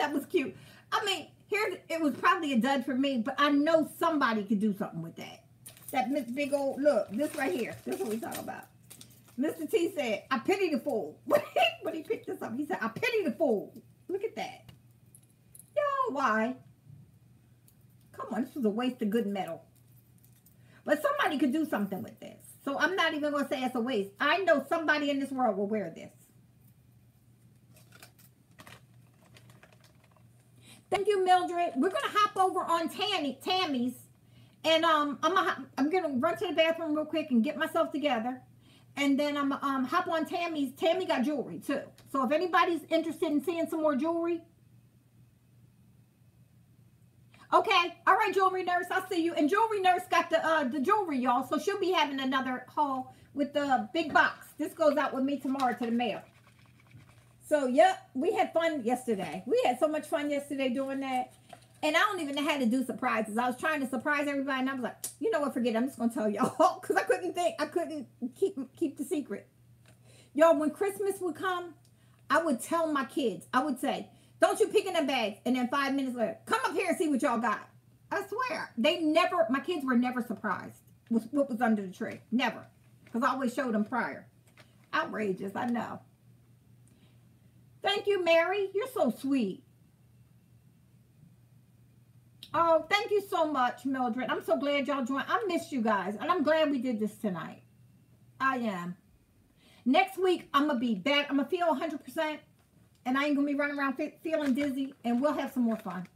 That was cute. I mean, here it was probably a dud for me, but I know somebody could do something with that. That Miss Big Old, look, this right here. This is what we talking about. Mr. T said, I pity the fool. When he picked this up, he said, I pity the fool. Look at that. Y'all, why? Come on, this was a waste of good metal. But somebody could do something with this. So I'm not even going to say it's a waste. I know somebody in this world will wear this. Thank you, Mildred. We're going to hop over on Tammy's. And I'm going to run to the bathroom real quick and get myself together. And then I'm going to hop on Tammy's. Tammy got jewelry, too. So if anybody's interested in seeing some more jewelry. Okay. All right, Jewelry Nurse. I'll see you. And Jewelry Nurse got the jewelry, y'all. So she'll be having another haul with the big box. This goes out with me tomorrow to the mail. So, yep, we had fun yesterday. We had so much fun yesterday doing that. And I don't even know how to do surprises. I was trying to surprise everybody, and I was like, you know what, forget it. I'm just going to tell y'all because I couldn't think. I couldn't keep the secret. Y'all, when Christmas would come, I would tell my kids. I would say, don't you pick in the bags. And then 5 minutes later, come up here and see what y'all got. I swear. They never, my kids were never surprised with what was under the tree. Never. Because I always showed them prior. Outrageous, I know. Thank you, Mary. You're so sweet. Oh, thank you so much, Mildred. I'm so glad y'all joined. I missed you guys, and I'm glad we did this tonight. I am. Next week, I'm going to be back. I'm going to feel 100%, and I ain't going to be running around feeling dizzy, and we'll have some more fun.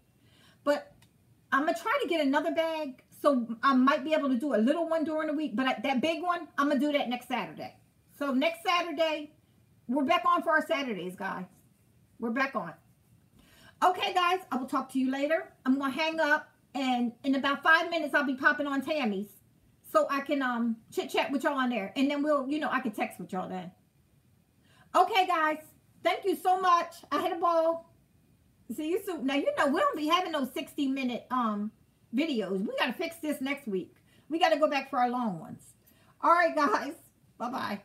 But I'm going to try to get another bag, so I might be able to do a little one during the week, but that big one, I'm going to do that next Saturday. So next Saturday... we're back on for our Saturdays, guys. We're back on. Okay, guys, I will talk to you later. I'm going to hang up, and in about 5 minutes, I'll be popping on Tammy's so I can chit-chat with y'all on there, and then we'll, you know, I can text with y'all then. Okay, guys, thank you so much. I had a ball. See you soon. Now, you know, we don't be having those 60-minute videos. We got to fix this next week. We got to go back for our long ones. All right, guys, bye-bye.